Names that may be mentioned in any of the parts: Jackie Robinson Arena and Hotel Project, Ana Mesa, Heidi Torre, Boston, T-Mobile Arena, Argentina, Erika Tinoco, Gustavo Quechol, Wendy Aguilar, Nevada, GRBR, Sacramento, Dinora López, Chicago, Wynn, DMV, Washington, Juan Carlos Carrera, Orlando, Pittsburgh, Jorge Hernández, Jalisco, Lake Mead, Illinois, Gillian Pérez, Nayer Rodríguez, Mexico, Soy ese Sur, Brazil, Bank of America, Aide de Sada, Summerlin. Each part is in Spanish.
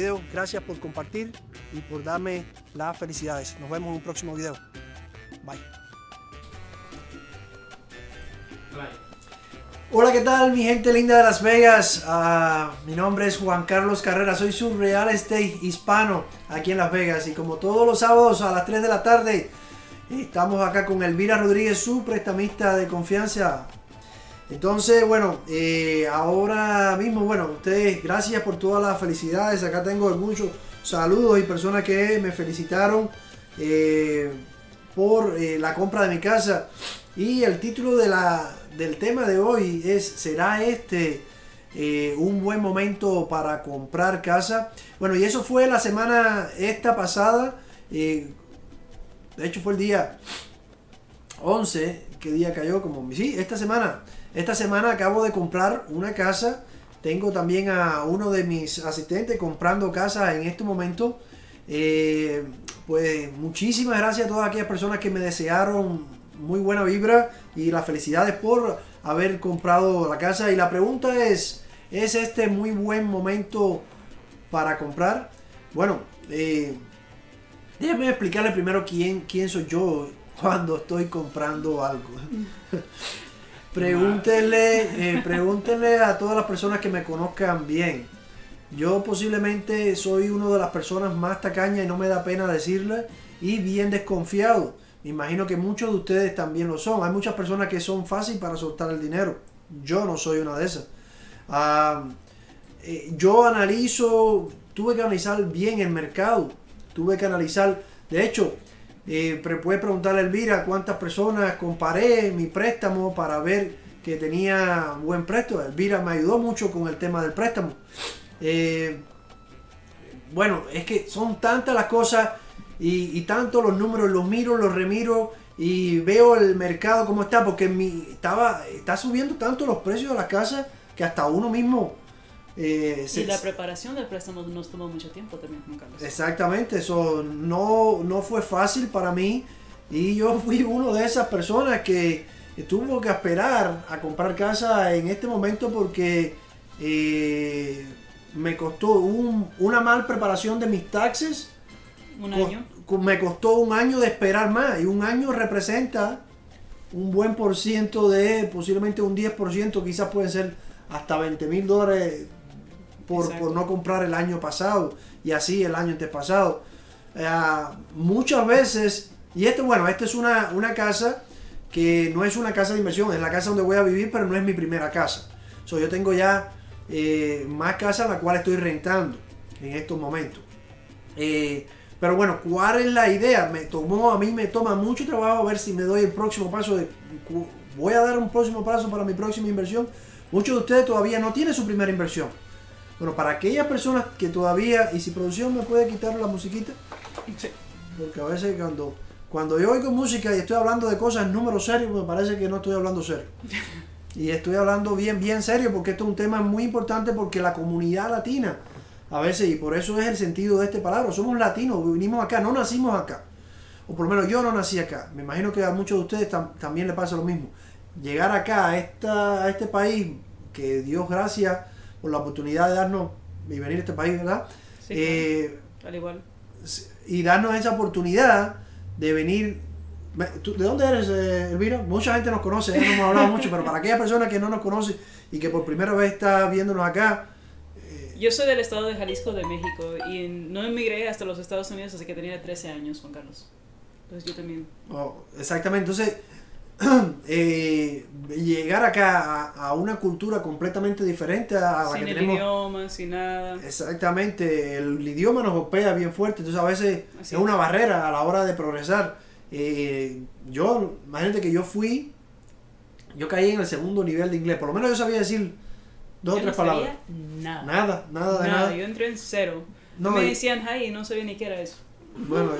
video. Gracias por compartir y por darme las felicidades. Nos vemos en un próximo video. Bye. Hola, ¿qué tal mi gente linda de Las Vegas? Mi nombre es Juan Carlos Carrera, soy su real estate hispano aquí en Las Vegas. Y como todos los sábados a las 3 de la tarde, estamos acá con Elvira Rodríguez, su prestamista de confianza. Entonces, bueno, ahora mismo, bueno, ustedes, gracias por todas las felicidades. Acá tengo muchos saludos y personas que me felicitaron por la compra de mi casa. Y el título de del tema de hoy es: ¿será este un buen momento para comprar casa? Bueno, y eso fue la semana esta pasada. De hecho fue el día 11. ¿Qué día cayó? Como sí, esta semana. Esta semana acabo de comprar una casa. Tengo también a uno de mis asistentes comprando casa en este momento. Pues muchísimas gracias a todas aquellas personas que me desearon muy buena vibra y las felicidades por haber comprado la casa. Y la pregunta ¿es este muy buen momento para comprar? Bueno, déjenme explicarle primero quién soy yo cuando estoy comprando algo. Pregúntenle a todas las personas que me conozcan bien. Yo posiblemente soy una de las personas más tacañas, y no me da pena decirle, y bien desconfiado. Me imagino que muchos de ustedes también lo son. Hay muchas personas que son fáciles para soltar el dinero. Yo no soy una de esas. Yo analizo, tuve que analizar bien el mercado. Tuve que analizar, de hecho, puedes preguntarle a Elvira cuántas personas comparé mi préstamo para ver que tenía buen préstamo. Elvira me ayudó mucho con el tema del préstamo. Bueno, es que son tantas las cosas. Y tanto los números, los miro, los remiro y veo el mercado como está, porque está subiendo tanto los precios de las casas que hasta uno mismo... y la preparación del préstamo nos tomó mucho tiempo también, Juan Carlos. Exactamente, eso no fue fácil para mí, y yo fui uno de esas personas que tuvo que esperar a comprar casa en este momento porque me costó una mal preparación de mis taxes. ¿Un año? Me costó un año de esperar más, y un año representa un buen por ciento de, posiblemente un 10%, quizás pueden ser hasta $20,000 por no comprar el año pasado, y así el año antepasado. Muchas veces, y esta es una casa que no es una casa de inversión, es la casa donde voy a vivir, pero no es mi primera casa. Yo tengo ya más casas la cual estoy rentando en estos momentos. Pero bueno, ¿cuál es la idea? A mí me toma mucho trabajo a ver si me doy el próximo paso. Voy a dar un próximo paso para mi próxima inversión. Muchos de ustedes todavía no tienen su primera inversión. Bueno, para aquellas personas que todavía... Y si producción me puede quitar la musiquita. Sí. Porque a veces cuando yo oigo música y estoy hablando de cosas en números serios, me parece que no estoy hablando serio. Y estoy hablando bien, bien serio, porque esto es un tema muy importante, porque la comunidad latina... A veces, y por eso es el sentido de esta palabra, somos latinos, vinimos acá, no nacimos acá. O por lo menos yo no nací acá. Me imagino que a muchos de ustedes también les pasa lo mismo. Llegar acá, a este país, que Dios gracias por la oportunidad de darnos y venir a este país, ¿verdad? Sí, al igual. Y darnos esa oportunidad de venir. ¿De dónde eres, Elvira? Mucha gente nos conoce, no hemos hablado mucho, pero para aquellas personas que no nos conocen y que por primera vez está viéndonos acá, yo soy del estado de Jalisco, de México, y no emigré hasta los Estados Unidos hasta que tenía 13 años, Juan Carlos. Entonces yo también. Oh, exactamente. Entonces, llegar acá a una cultura completamente diferente a la que tenemos. Sin el idioma, sin nada. Exactamente. El idioma nos golpea bien fuerte. Entonces a veces es una barrera a la hora de progresar. Imagínate que yo caí en el segundo nivel de inglés. Por lo menos yo sabía decir... Dos o tres palabras. Nada. Yo entré en cero. No, me decían hi y no sabía ni qué era eso. Bueno,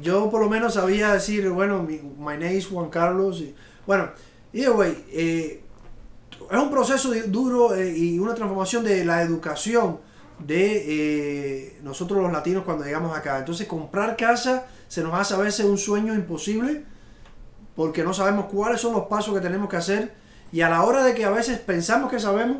yo por lo menos sabía decir, bueno, my name is Juan Carlos. Y, bueno, either way, es un proceso duro y una transformación de la educación de nosotros los latinos cuando llegamos acá. Entonces, comprar casa se nos hace a veces un sueño imposible porque no sabemos cuáles son los pasos que tenemos que hacer. Y a la hora de que a veces pensamos que sabemos,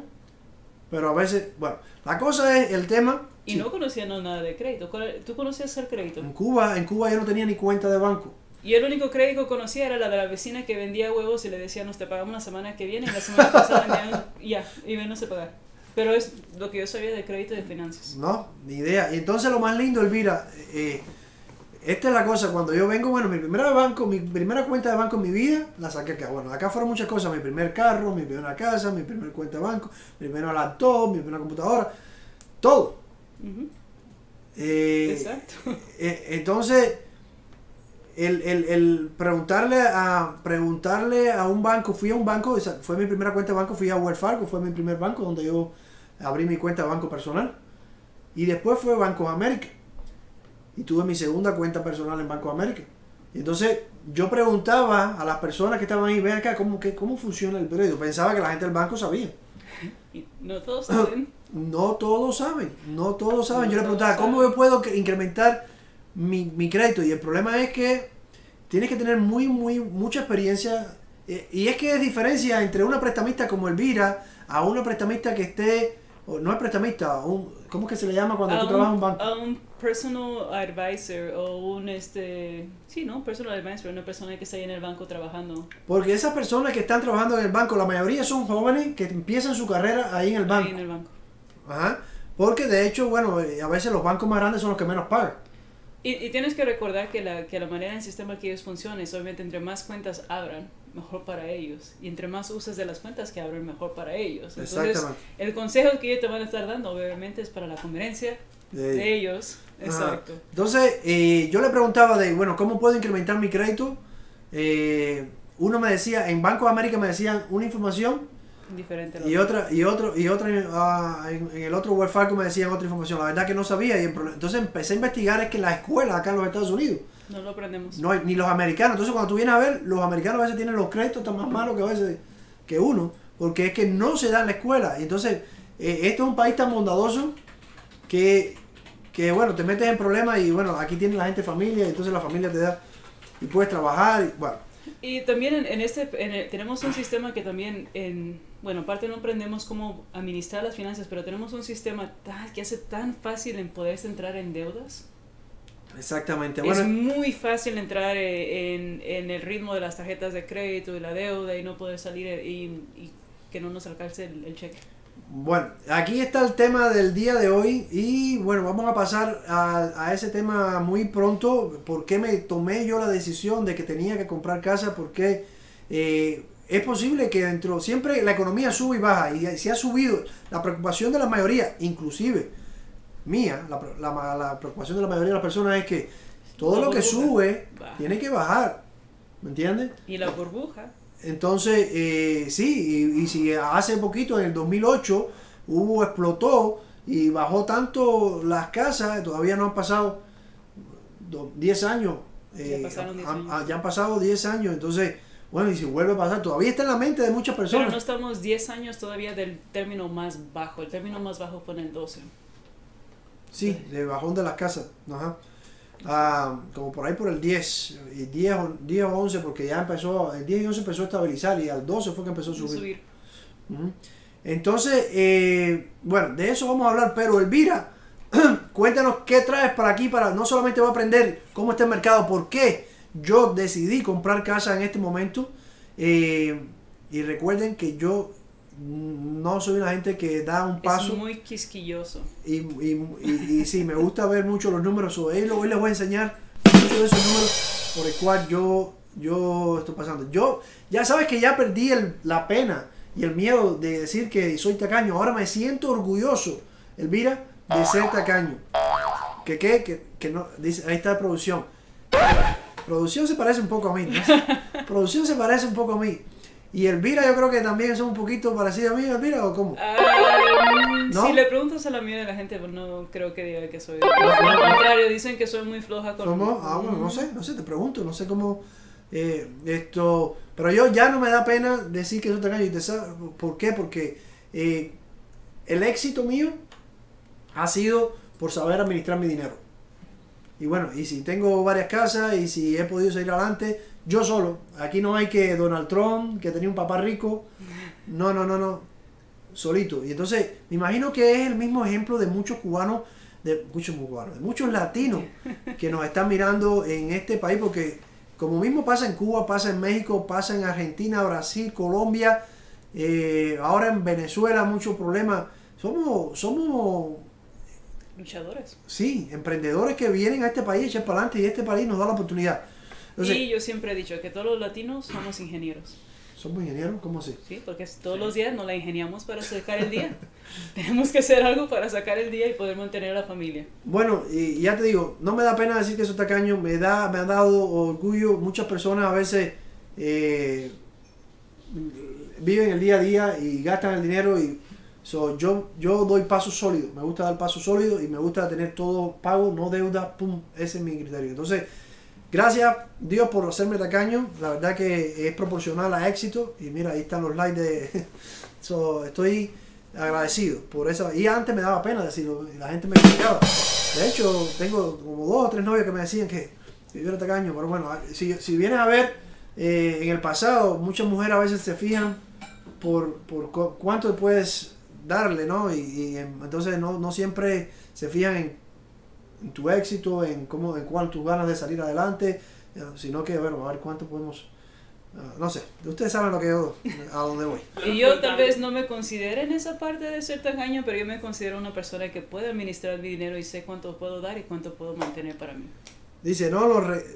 Pero a veces, bueno, la cosa es el tema. Y sí, no conocían nada de crédito. ¿Tú conocías el crédito? En Cuba yo no tenía ni cuenta de banco. Y el único crédito que conocía era la de la vecina que vendía huevos y le decía, nos te pagamos la semana que viene, y la semana pasada ya, y menos se pagar. Pero es lo que yo sabía de crédito y de finanzas. No, ni idea. Y entonces lo más lindo, Elvira, esta es la cosa, cuando yo vengo, bueno, mi primera cuenta de banco en mi vida, la saqué acá. Bueno, acá fueron muchas cosas, mi primer carro, mi primera casa, mi primera cuenta de banco, mi primera laptop, mi primera computadora, todo. Uh-huh. Exacto. Entonces, el preguntarle a un banco, fui a un banco, fue mi primera cuenta de banco, fui a Wells Fargo, fue mi primer banco donde yo abrí mi cuenta de banco personal. Y después fue Bank of America. Y tuve mi segunda cuenta personal en Banco de América. Y entonces yo preguntaba a las personas que estaban ahí, ven acá, ¿cómo funciona el crédito? Pensaba que la gente del banco sabía. Y no todos saben. No todos saben. Yo le preguntaba, ¿cómo yo puedo incrementar mi crédito? Y el problema es que tienes que tener mucha experiencia. Y es que hay diferencia entre una prestamista como Elvira a una prestamista que esté... No es prestamista, ¿cómo es que se le llama cuando tú trabajas en un banco? A un personal advisor o personal advisor, una persona que está ahí en el banco trabajando. Porque esas personas que están trabajando en el banco, la mayoría son jóvenes que empiezan su carrera ahí en el banco. Ahí en el banco. Ajá, porque de hecho, bueno, a veces los bancos más grandes son los que menos pagan. Y tienes que recordar que la manera del sistema que ellos funcionan es, obviamente, entre más cuentas abran, mejor para ellos. Y entre más usas de las cuentas que abren, mejor para ellos. Entonces, el consejo que ellos te van a estar dando, obviamente, es para la conveniencia de ellos. Exacto. Ajá. Entonces, yo le preguntaba bueno, ¿cómo puedo incrementar mi crédito? Uno me decía, en Banco de América me decían una información. Diferente. En el otro Wells Fargo me decían otra información. La verdad que no sabía. Entonces empecé a investigar, es que la escuela acá en los Estados Unidos no lo aprendemos. No, ni los americanos. Entonces cuando tú vienes a ver, los americanos a veces tienen los créditos tan más malos que a veces que uno, porque es que no se da en la escuela. Entonces esto es un país tan bondadoso que bueno, te metes en problemas y bueno, aquí tiene la gente familia, entonces la familia te da y puedes trabajar y bueno. Y también tenemos un sistema que también, bueno, aparte no aprendemos cómo administrar las finanzas, pero tenemos un sistema que hace tan fácil en poder entrar en deudas. Exactamente. Bueno, es muy fácil entrar en el ritmo de las tarjetas de crédito y la deuda y no poder salir y que no nos alcance el cheque. Bueno, aquí está el tema del día de hoy y bueno, vamos a pasar a ese tema muy pronto. ¿Por qué me tomé yo la decisión de que tenía que comprar casa? Porque es posible que siempre la economía sube y baja y si ha subido, la preocupación de la mayoría, inclusive mía, la preocupación de la mayoría de las personas es que todo lo que sube tiene que bajar, ¿me entiendes? Y la burbuja. Entonces, sí, y si hace poquito, en el 2008, explotó y bajó tanto las casas, todavía no han pasado 10 años. Ya han pasado 10 años, entonces, bueno, y si vuelve a pasar, todavía está en la mente de muchas personas. Pero no estamos 10 años todavía del término más bajo, el término más bajo fue en el 12. Sí, de bajón de las casas, ajá. Como por ahí por el 10 o 11, porque ya empezó, el 10 y 11 empezó a estabilizar y al 12 fue que empezó a subir. Uh-huh. Entonces, bueno, de eso vamos a hablar, pero Elvira, cuéntanos qué traes para aquí, no solamente voy a aprender cómo está el mercado, por qué yo decidí comprar casa en este momento, y recuerden que yo no soy una gente que da un paso. Es muy quisquilloso. Y sí, me gusta ver mucho los números. Hoy les voy a enseñar muchos de esos números por el cual yo estoy pasando. Ya sabes que ya perdí la pena y el miedo de decir que soy tacaño. Ahora me siento orgulloso, Elvira, de ser tacaño. Que no, dice, ahí está la producción. Producción se parece un poco a mí, ¿no? Producción se parece un poco a mí. Y Elvira, yo creo que también son un poquito parecidas a mí, Elvira, ¿o cómo? ¿No? Si le preguntas a la mía de la gente, pues no creo que diga que soy. Al contrario, dicen que soy muy floja con... bueno, no sé, te pregunto, no sé cómo... Pero yo ya no me da pena decir que soy tacaño. ¿Por qué? Porque el éxito mío ha sido por saber administrar mi dinero. Y bueno, y si tengo varias casas y si he podido salir adelante... Yo solo, aquí no hay que Donald Trump, que tenía un papá rico, no. solito. Y entonces, me imagino que es el mismo ejemplo de muchos cubanos, de muchos latinos que nos están mirando en este país, porque como mismo pasa en Cuba, pasa en México, pasa en Argentina, Brasil, Colombia, ahora en Venezuela muchos problemas. Somos luchadores. Sí, emprendedores que vienen a este país, echar para adelante, y este país nos da la oportunidad. Entonces, y yo siempre he dicho que todos los latinos somos ingenieros. ¿Somos ingenieros? ¿Cómo así? Sí, porque todos los días nos la ingeniamos para sacar el día. Tenemos que hacer algo para sacar el día y poder mantener a la familia. Bueno, y ya te digo, no me da pena decir que soy tacaño, me ha dado orgullo. Muchas personas a veces viven el día a día y gastan el dinero. Y yo doy pasos sólidos, me gusta dar pasos sólidos y me gusta tener todo pago, no deuda, pum, ese es mi criterio. Entonces, gracias Dios por hacerme tacaño, la verdad que es proporcional a éxito. Y mira, ahí están los likes de... estoy agradecido por eso. Y antes me daba pena decirlo, la gente me criticaba. De hecho, tengo como 2 o 3 novios que me decían que yo era tacaño. Pero bueno, si vienes a ver, en el pasado muchas mujeres a veces se fijan por cuánto puedes darle, ¿no? Y entonces no siempre se fijan en tu éxito, en cuánto tus ganas de salir adelante, sino que, bueno, a ver cuánto podemos, no sé, ustedes saben lo que yo, a dónde voy. Y yo tal vez no me considero en esa parte de ser tacaño, pero yo me considero una persona que puede administrar mi dinero y sé cuánto puedo dar y cuánto puedo mantener para mí. Dice,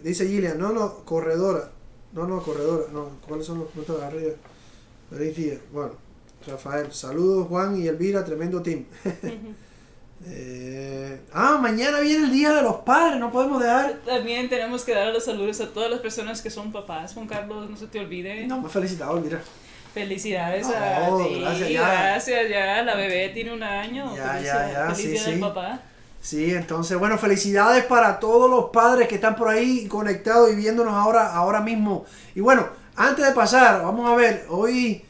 dice Gillian, no corredora, no, ¿cuáles son los puntos de arriba? Bueno, Rafael, saludos Juan y Elvira, tremendo team. Mañana viene el Día de los Padres, no podemos dejar. También tenemos que dar los saludos a todas las personas que son papás. Juan Carlos, no se te olvide. No, me felicitado, mira. Felicidades a ti. Gracias, ya. Gracias, ya. La bebé tiene 1 año. Ya. Felicidades, sí, papá. Sí, entonces, bueno, felicidades para todos los padres que están por ahí conectados y viéndonos ahora mismo. Y bueno, antes de pasar, vamos a ver, hoy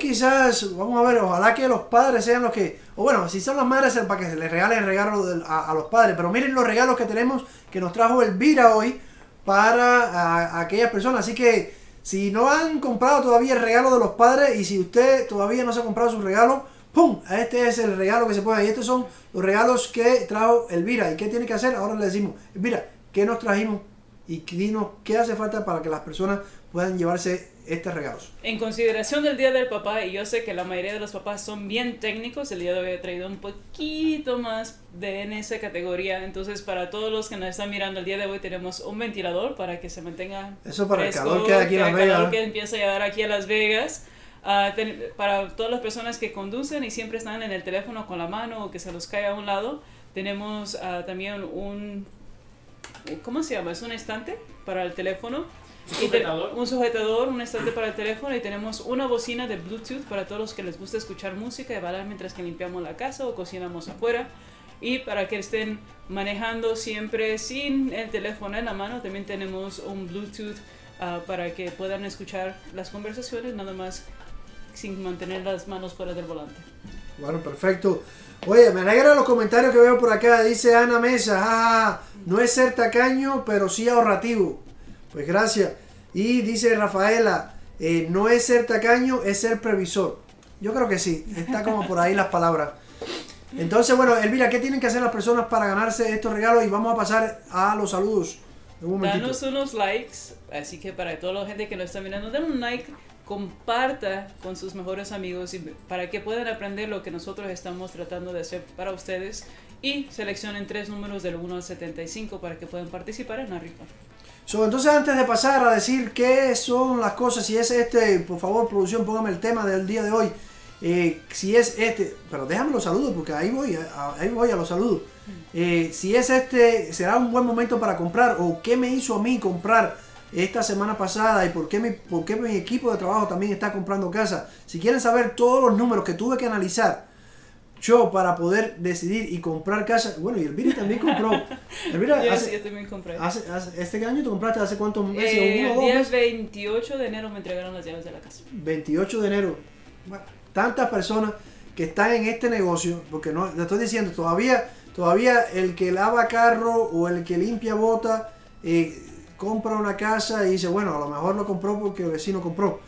quizás, vamos a ver, ojalá que los padres sean los que, o bueno, si son las madres, para que se les regalen regalos a los padres. Pero miren los regalos que tenemos, que nos trajo Elvira hoy para a aquellas personas. Así que si no han comprado todavía el regalo de los padres, y si usted todavía no se ha comprado su regalo, ¡pum! Este es el regalo que se puede. Y estos son los regalos que trajo Elvira. ¿Y qué tiene que hacer? Ahora le decimos, Elvira, ¿qué nos trajimos? Y dinos qué hace falta para que las personas puedan llevarse estos regalos. En consideración del Día del Papá, y yo sé que la mayoría de los papás son bien técnicos, el día de hoy he traído un poquito más de en esa categoría. Entonces, para todos los que nos están mirando, el día de hoy tenemos un ventilador para que se mantenga eso para fresco, el calor que hay aquí en Las Vegas. El calor que empieza a dar aquí a Las Vegas. Para todas las personas que conducen y siempre están en el teléfono con la mano o que se los cae a un lado, tenemos también un... ¿Cómo se llama? Es un estante para el teléfono. Un sujetador, un estante para el teléfono, y tenemos una bocina de Bluetooth para todos los que les gusta escuchar música y bailar mientras que limpiamos la casa o cocinamos afuera. Y para que estén manejando siempre sin el teléfono en la mano, también tenemos un Bluetooth para que puedan escuchar las conversaciones, nada más sin mantener las manos fuera del volante. Bueno, perfecto. Oye, me alegra los comentarios que veo por acá. Dice Ana Mesa, no es ser tacaño, pero sí ahorrativo. Pues gracias. Y dice Rafaela, no es ser tacaño, es ser previsor. Yo creo que sí, está como por ahí las palabras. Entonces, bueno, Elvira, ¿qué tienen que hacer las personas para ganarse estos regalos? Y vamos a pasar a los saludos. Un danos unos likes, así que para toda la gente que nos está mirando, den un like, comparta con sus mejores amigos y para que puedan aprender lo que nosotros estamos tratando de hacer para ustedes, y seleccionen 3 números del 1 al 75 para que puedan participar en la rifa. Entonces, antes de pasar a decir qué son las cosas, si es este, por favor, producción, póngame el tema del día de hoy. Si es este, pero déjame los saludos porque ahí voy a los saludos. Si es este, será un buen momento para comprar, o qué me hizo a mí comprar esta semana pasada, y por qué mi equipo de trabajo también está comprando casa. Si quieren saber todos los números que tuve que analizar yo para poder decidir y comprar casa. Bueno, y Elvira también compró. Elvira, yo también compré. ¿Este año te compraste hace cuántos meses? El 28 de enero me entregaron las llaves de la casa. 28 de enero. Bueno, tantas personas que están en este negocio, porque no le estoy diciendo, todavía el que lava carro o el que limpia bota, compra una casa y dice, bueno, a lo mejor lo compró porque el vecino compró.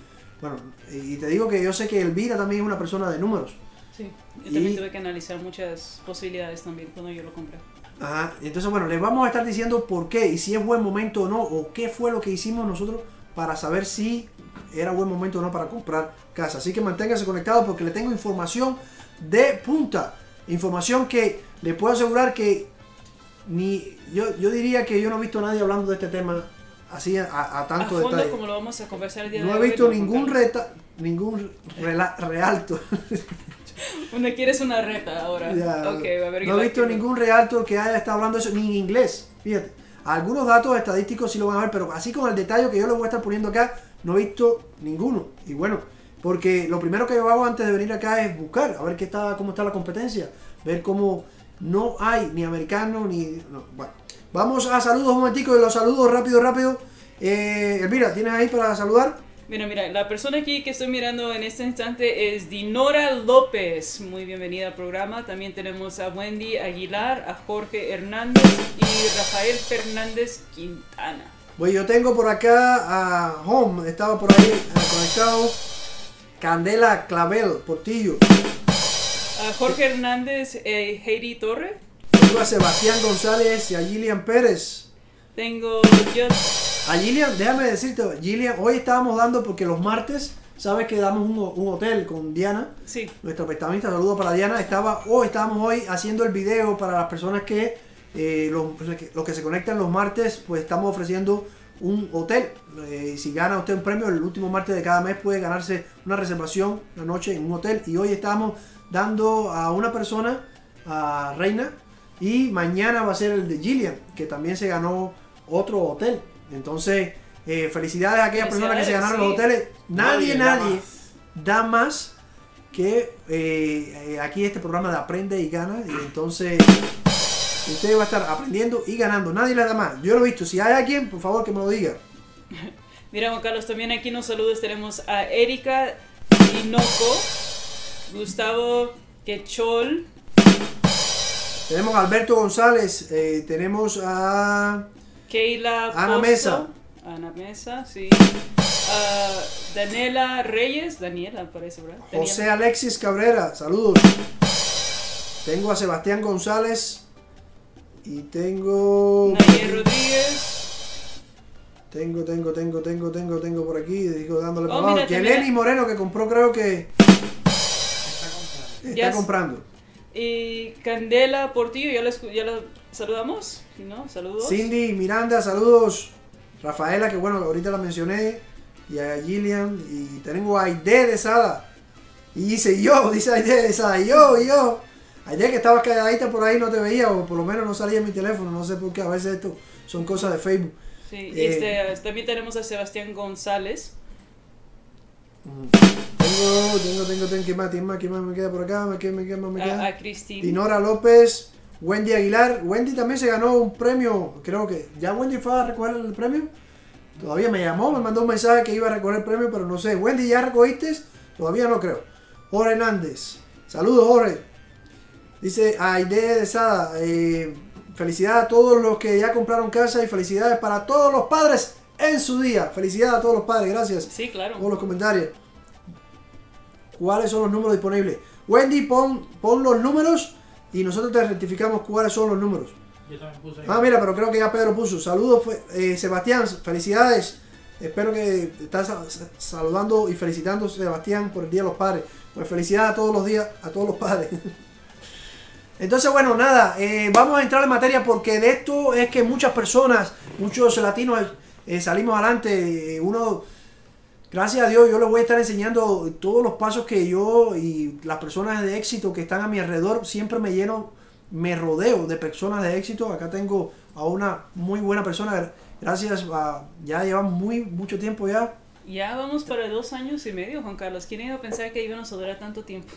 Bueno, y te digo que yo sé que Elvira también es una persona de números. Sí, yo también tuve que analizar muchas posibilidades también cuando yo lo compré. Ajá, entonces bueno, les vamos a estar diciendo por qué y si es buen momento o no, o qué fue lo que hicimos nosotros para saber si era buen momento o no para comprar casa. Así que manténganse conectados porque le tengo información de punta, información que les puedo asegurar que ni yo diría que yo no he visto a nadie hablando de este tema así a tanto a fondo detalle. Como lo vamos a conversar el día de hoy, no he visto ningún realtor. Uno quiere una reta ahora. Ya, okay, a ver, no he visto ningún realtor que haya estado hablando de eso, ni en inglés. Fíjate, algunos datos estadísticos sí lo van a ver, pero así con el detalle que yo les voy a estar poniendo acá, no he visto ninguno. Y bueno, porque lo primero que yo hago antes de venir acá es buscar, a ver qué está, cómo está la competencia, ver cómo no hay ni americano ni... No, bueno. Vamos a saludos un momentico, y los saludos rápido. Elvira, ¿tienes ahí para saludar? Mira, la persona aquí que estoy mirando en este instante es Dinora López. Muy bienvenida al programa. También tenemos a Wendy Aguilar, a Jorge Hernández y Rafael Fernández Quintana. Bueno, yo tengo por acá a Home, estaba por ahí conectado. Candela Clavel Portillo. A Jorge Hernández, Heidi Torre. Tengo a Sebastián González y a Gillian Pérez. Tengo yo... A Gillian, déjame decirte, Gillian, hoy estábamos dando, porque los martes, sabes que damos un hotel con Diana. Sí. Nuestra prestamista, saludo para Diana. Estábamos hoy haciendo el video para las personas que, los que se conectan los martes, pues estamos ofreciendo un hotel. Si gana usted un premio, el último martes de cada mes puede ganarse una reservación una noche en un hotel. Y hoy estamos dando a una persona, a Reina, y mañana va a ser el de Gillian, que también se ganó otro hotel. Entonces, felicidades a aquellas personas que se ganaron los hoteles. Nadie da más que aquí este programa de Aprende y Gana. Y entonces, usted va a estar aprendiendo y ganando. Nadie le da más. Yo lo he visto. Si hay alguien, por favor, que me lo diga. Mira, Juan Carlos, también aquí nos saludos. Tenemos a Erika Tinoco, Gustavo Quechol. Tenemos a Alberto González. Tenemos a... Ana Mesa. Ana Mesa, sí. Daniela Reyes. Daniela, parece, ¿verdad? José Alexis Cabrera, saludos. Tengo a Sebastián González. Y tengo... Nayer Rodríguez. Tengo por aquí. Digo, dándole para abajo. Yeleni Moreno, que compró, creo que... Está comprando. Y Candela Portillo, ya la saludamos, ¿no? Saludos. Cindy Miranda, saludos. Rafaela, que bueno, ahorita la mencioné. Y a Gillian. Y tengo a Aide de Sada. Y dice Aide de Sada. Yo. Aide, que estabas calladita por ahí, no te veía. O por lo menos no salía en mi teléfono. No sé por qué. A veces esto son cosas de Facebook. Sí, también tenemos a Sebastián González. Tengo, ¿qué más me queda por acá? ¿Qué más me queda? A Cristina. Dinora López, Wendy Aguilar. Wendy también se ganó un premio, creo que... ¿Ya Wendy fue a recoger el premio? Todavía me llamó, me mandó un mensaje que iba a recoger el premio, pero no sé. Wendy, ¿ya recogiste? Todavía no creo. Jorge Hernández. Saludos, Jorge. Dice Aide de Sada. Felicidades a todos los que ya compraron casa y felicidades para todos los padres en su día. Felicidades a todos los padres, gracias. Sí, claro. Por los comentarios. ¿Cuáles son los números disponibles? Wendy, pon los números y nosotros te rectificamos cuáles son los números. Yo también puse ahí. Ah, mira, pero creo que ya Pedro puso. Saludos, Sebastián, felicidades. Espero que estás saludando y felicitando a Sebastián por el Día de los Padres. Pues felicidades a todos los padres. Entonces, bueno, nada, vamos a entrar en materia porque de esto es que muchas personas, muchos latinos salimos adelante. Gracias a Dios, yo les voy a estar enseñando todos los pasos que yo y las personas de éxito que están a mi alrededor, siempre me rodeo de personas de éxito. Acá tengo a una muy buena persona, gracias a, ya llevamos mucho tiempo ya. Ya vamos para 2 años y medio, Juan Carlos. ¿Quién iba a pensar que íbamos a durar tanto tiempo?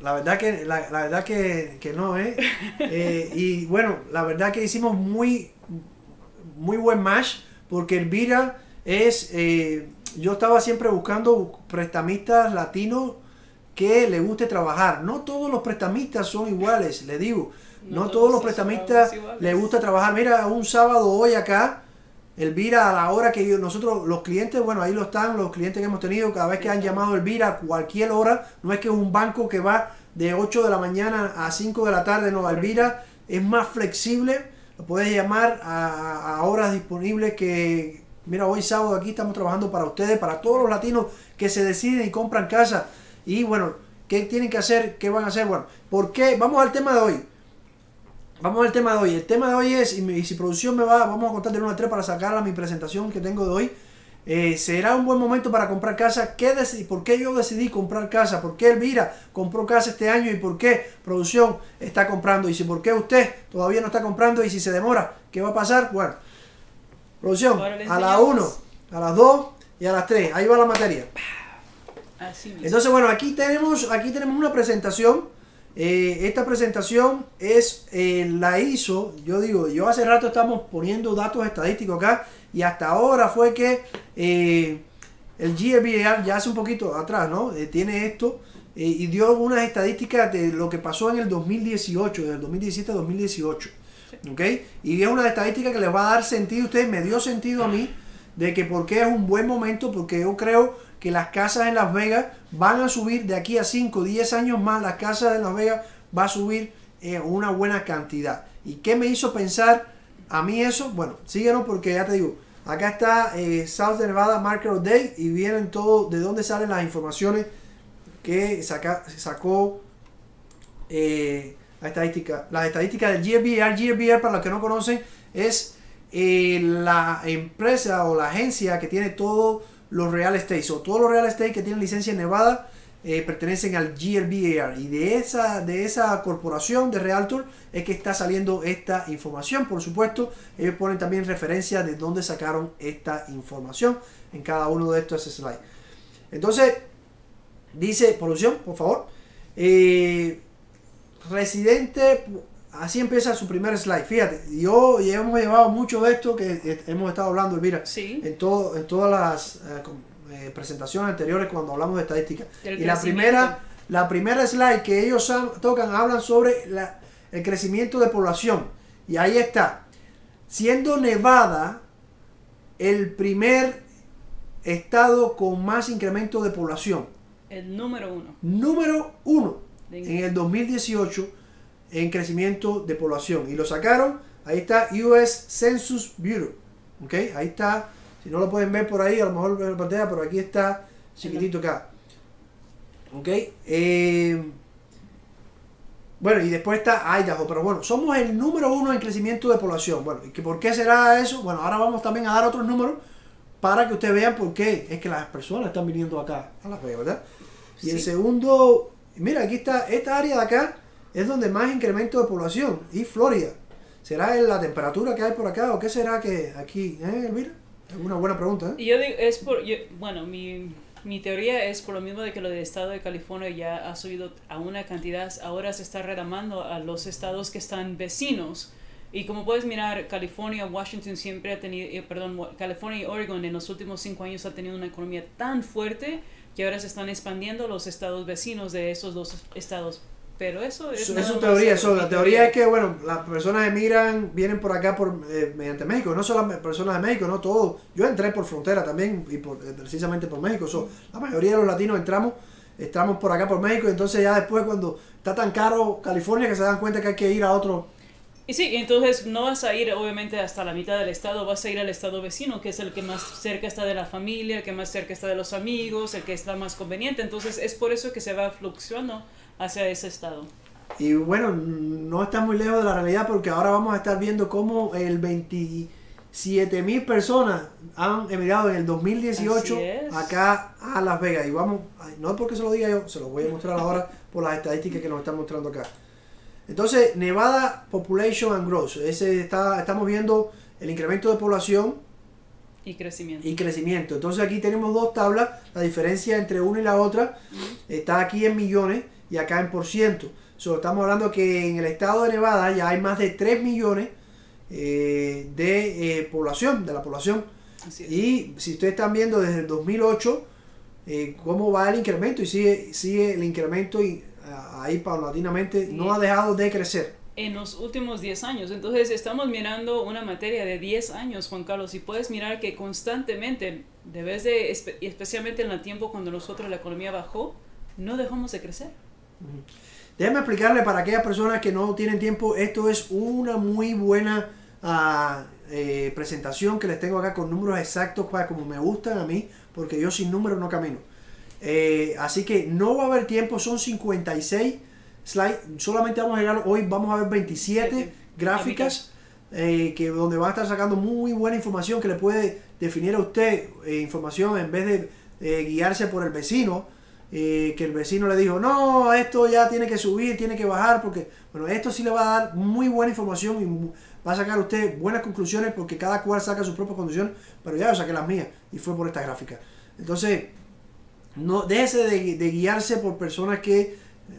La verdad que, la verdad que no, ¿eh? Y bueno, la verdad que hicimos muy buen match, porque Elvira es... yo estaba siempre buscando prestamistas latinos que le guste trabajar. No todos los prestamistas son iguales, le digo. No todos los prestamistas le gusta trabajar. Mira, un sábado hoy acá, Elvira, a la hora que nosotros, los clientes, bueno, ahí lo están, los clientes que hemos tenido, cada vez que han llamado a Elvira, a cualquier hora, no es que es un banco que va de 8 de la mañana a 5 de la tarde en Nueva Elvira. Es más flexible, lo puedes llamar a horas disponibles que... Mira, hoy sábado aquí estamos trabajando para ustedes, para todos los latinos que se deciden y compran casa. Y bueno, ¿qué tienen que hacer? ¿Qué van a hacer? Bueno, ¿por qué? Vamos al tema de hoy. Vamos al tema de hoy. El tema de hoy es, y si producción me va, vamos a contar de 1 a 3 para sacar mi presentación que tengo de hoy. ¿Será un buen momento para comprar casa? ¿Por qué yo decidí comprar casa? ¿Por qué Elvira compró casa este año? ¿Y por qué producción está comprando? ¿Y si por qué usted todavía no está comprando? ¿Y si se demora? ¿Qué va a pasar? Bueno, producción, a las 1, a las 2 y a las 3. Ahí va la materia. Así mismo. Entonces, bueno, aquí tenemos una presentación. Esta presentación es la hizo, yo hace rato estamos poniendo datos estadísticos acá y hasta ahora fue que el GRBR ya hace un poquito atrás, ¿no? Tiene esto y dio unas estadísticas de lo que pasó en el 2018, del 2017 a 2018, ¿ok? Y es una estadística que les va a dar sentido a ustedes, me dio sentido a mí, de que por qué es un buen momento, porque yo creo que las casas en Las Vegas van a subir de aquí a 5, 10 años más. Las casas de Las Vegas va a subir una buena cantidad. ¿Y qué me hizo pensar a mí eso? Bueno, síguenos porque ya te digo, acá está South Nevada Market Update y vienen todo de dónde salen las informaciones que sacó la estadística. Las estadísticas del GRBR. GRBR, para los que no conocen, es la empresa o la agencia que tiene todo los real estate, o todos los real estate que tienen licencia en Nevada pertenecen al GRBR, y de esa corporación de Realtor es que está saliendo esta información. Por supuesto, ellos ponen también referencia de dónde sacaron esta información en cada uno de estos slides. Entonces, dice, producción, por favor, residente, así empieza su primer slide. Fíjate, hemos llevado mucho de esto que hemos estado hablando, Elvira, sí, en todas las presentaciones anteriores cuando hablamos de estadística. Y la primera slide que ellos tocan, hablan sobre el crecimiento de población. Y ahí está, siendo Nevada el primer estado con más incremento de población. El número uno. Número uno en el 2018. En crecimiento de población, y lo sacaron, ahí está US Census Bureau, ok, ahí está, si no lo pueden ver por ahí, a lo mejor en la pantalla, pero aquí está, chiquitito acá, ok, bueno, y después está Idaho, pero bueno, somos el número uno en crecimiento de población. Bueno, ¿y por qué será eso? Bueno, ahora vamos también a dar otros números para que ustedes vean por qué es que las personas están viniendo acá a Las Vegas, ¿verdad? Y sí, el segundo, mira, aquí está, esta área de acá es donde más incremento de población, y Florida. ¿Será la temperatura que hay por acá o qué será que aquí, Elvira? Es una buena pregunta, ¿eh? Yo digo, bueno, mi teoría es por lo mismo de que lo del estado de California ya ha subido a una cantidad, ahora se está redamando a los estados que están vecinos. Y como puedes mirar, California, Washington siempre ha tenido, perdón, California y Oregon en los últimos 5 años ha tenido una economía tan fuerte que ahora se están expandiendo los estados vecinos de esos dos estados. Pero eso es su teoría. La teoría es que, bueno, las personas emigran, vienen por acá por mediante México. No solo las personas de México, no todo. Yo entré por frontera también, y precisamente por México. La mayoría de los latinos entramos por acá por México. Y entonces ya después, cuando está tan caro California, que se dan cuenta que hay que ir a otro. Y sí, entonces no vas a ir obviamente hasta la mitad del estado, vas a ir al estado vecino, que es el que más cerca está de la familia, el que más cerca está de los amigos, el que está más conveniente. Entonces es por eso que se va fluctuando hacia ese estado. Y bueno, no está muy lejos de la realidad, porque ahora vamos a estar viendo cómo el 27,000 personas han emigrado en el 2018 acá a Las Vegas. Y vamos, no porque se lo diga yo, se lo voy a mostrar ahora por las estadísticas que nos están mostrando acá. Entonces, Nevada Population and Growth. Estamos viendo el incremento de población y crecimiento. Entonces aquí tenemos dos tablas. La diferencia entre una y la otra está aquí en millones y acá en por ciento. Estamos hablando que en el estado de Nevada ya hay más de 3 millones de la población. Y si ustedes están viendo desde el 2008 cómo va el incremento, y sigue el incremento y ahí paulatinamente no ha dejado de crecer en los últimos 10 años. Entonces estamos mirando una materia de 10 años, Juan Carlos, y puedes mirar que constantemente, especialmente en el tiempo cuando nosotros la economía bajó, no dejamos de crecer. Déjame explicarle para aquellas personas que no tienen tiempo, esto es una muy buena presentación que les tengo acá con números exactos para como me gustan a mí, porque yo sin números no camino. Así que no va a haber tiempo, son 56 slides, solamente vamos a llegar hoy, vamos a ver 27 gráficas donde van a estar sacando muy buena información que le puede definir a usted información en vez de guiarse por el vecino, que el vecino le dijo, no, esto ya tiene que subir, tiene que bajar, porque bueno, esto sí le va a dar muy buena información y va a sacar usted buenas conclusiones, porque cada cual saca su propia conclusión, pero ya yo saqué las mías y fue por esta gráfica. Entonces, no déjese de guiarse por personas que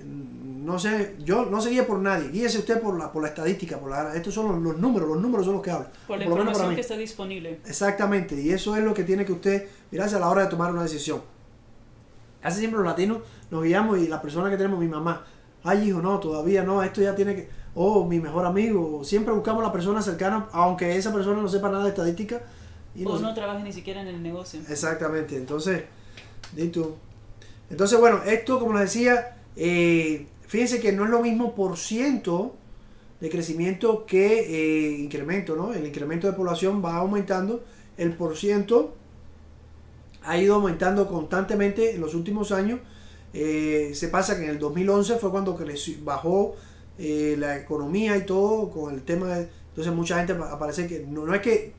no sé, yo no se guíe por nadie, guíese usted por la estadística, estos son los números son los que hablan. Por la información que está disponible. Exactamente, y eso es lo que tiene que usted mirarse a la hora de tomar una decisión. Casi siempre los latinos nos guiamos y la persona que tenemos, mi mamá, ay hijo, no, todavía no, esto ya tiene que, mi mejor amigo, siempre buscamos a la persona cercana, aunque esa persona no sepa nada de estadística. Y o no trabaje ni siquiera en el negocio. Exactamente, entonces, bueno, esto como les decía, fíjense que no es lo mismo por ciento de crecimiento que incremento, ¿no? El incremento de población va aumentando, el por ciento ha ido aumentando constantemente en los últimos años. Se pasa que en el 2011 fue cuando bajó la economía y todo con el tema de... Entonces mucha gente aparece que... No es que...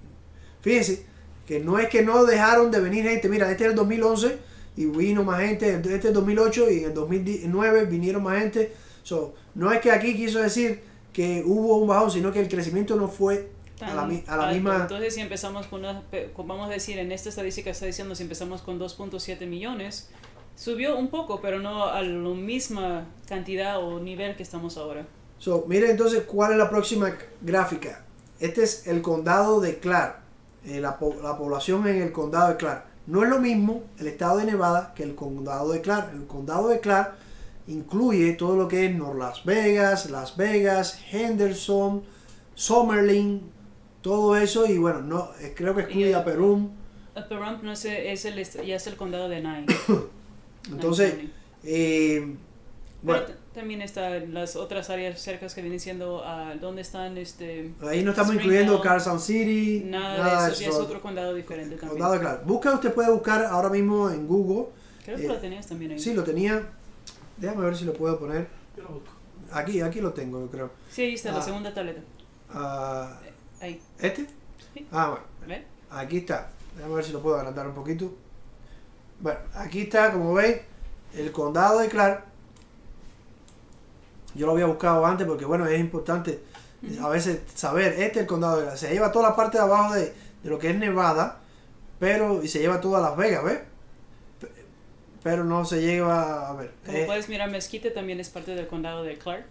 Fíjense, que no es que no dejaron de venir gente. Mira, este es el 2011 y vino más gente. Este es el 2008 y en el 2009 vinieron más gente. So, no es que aquí quiso decir que hubo un bajón, sino que el crecimiento no fue... A la misma. Entonces, si empezamos con una, vamos a decir, en esta estadística está diciendo, si empezamos con 2.7 millones, subió un poco, pero no a la misma cantidad o nivel que estamos ahora. So, mire entonces, ¿cuál es la próxima gráfica? Este es el condado de Clark, la población en el condado de Clark. No es lo mismo el estado de Nevada que el condado de Clark. El condado de Clark incluye todo lo que es Las Vegas, Henderson, Summerlin, todo eso, y bueno, no, creo que excluye a Perham. Perham no ya es el condado de Nye. Entonces, bueno. Pero también están las otras áreas cercas que vienen siendo dónde están ahí no estamos incluyendo Carson City, nada de eso, ya es otro condado diferente también. Condado, claro. Usted puede buscar ahora mismo en Google. Creo que lo tenías también ahí. Sí, lo tenía. Déjame ver si lo puedo poner. Yo lo busco. Aquí lo tengo, yo creo. Sí, ahí está, la segunda tableta. Ahí. ¿Este? Sí. Bueno. Aquí está. Déjame ver si lo puedo agrandar un poquito. Bueno, aquí está, como veis, el condado de Clark. Yo lo había buscado antes porque, bueno, es importante a veces saber. Este es el condado de Clark. Se lleva toda la parte de abajo de lo que es Nevada, y se lleva todas Las Vegas, ¿ves? Pero no se lleva, a ver. Como puedes mirar, Mesquite también es parte del condado de Clark.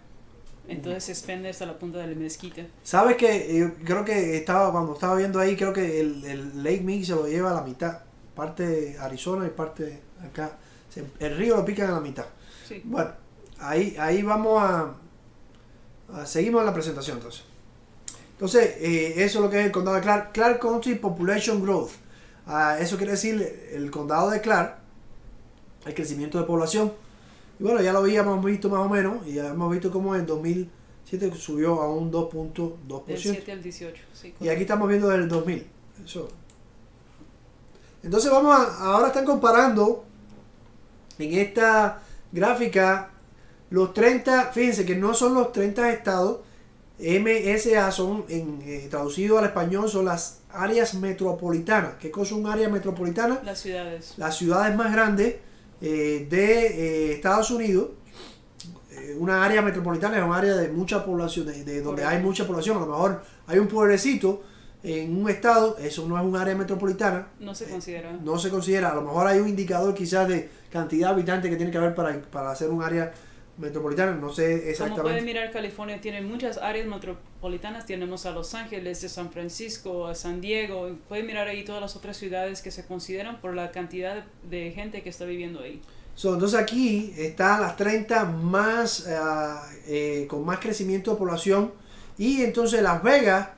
Entonces se expande hasta la punta del Mesquite. ¿Sabes que yo creo que cuando estaba viendo ahí, creo que el Lake Mead se lo lleva a la mitad? Parte de Arizona y parte de acá. El río lo pican a la mitad. Sí. Bueno, ahí vamos seguimos la presentación entonces. Entonces, eso es lo que es el condado de Clark. Clark County Population Growth. Eso quiere decir el condado de Clark, el crecimiento de población. Y bueno, ya lo habíamos visto más o menos, y ya hemos visto cómo en 2007 subió a un 2.2%. Del 7 al 18, sí. Y aquí estamos viendo del 2000. Eso. Entonces ahora están comparando en esta gráfica los 30, fíjense que no son los 30 estados, MSA son, traducido al español, son las áreas metropolitanas. ¿Qué cosa es un área metropolitana? Las ciudades. Las ciudades más grandes de Estados Unidos. Una área metropolitana es un área de mucha población, de donde hay mucha población. A lo mejor hay un pueblecito en un estado, eso no es un área metropolitana, no se considera, no se considera. A lo mejor hay un indicador quizás de cantidad de habitantes que tiene que haber para hacer un área metropolitana, no sé exactamente. Como pueden mirar, California tiene muchas áreas metropolitanas, tenemos a Los Ángeles, de San Francisco, a San Diego, pueden mirar ahí todas las otras ciudades que se consideran por la cantidad de gente que está viviendo ahí. Entonces aquí están las 30 más, con más crecimiento de población, y entonces Las Vegas,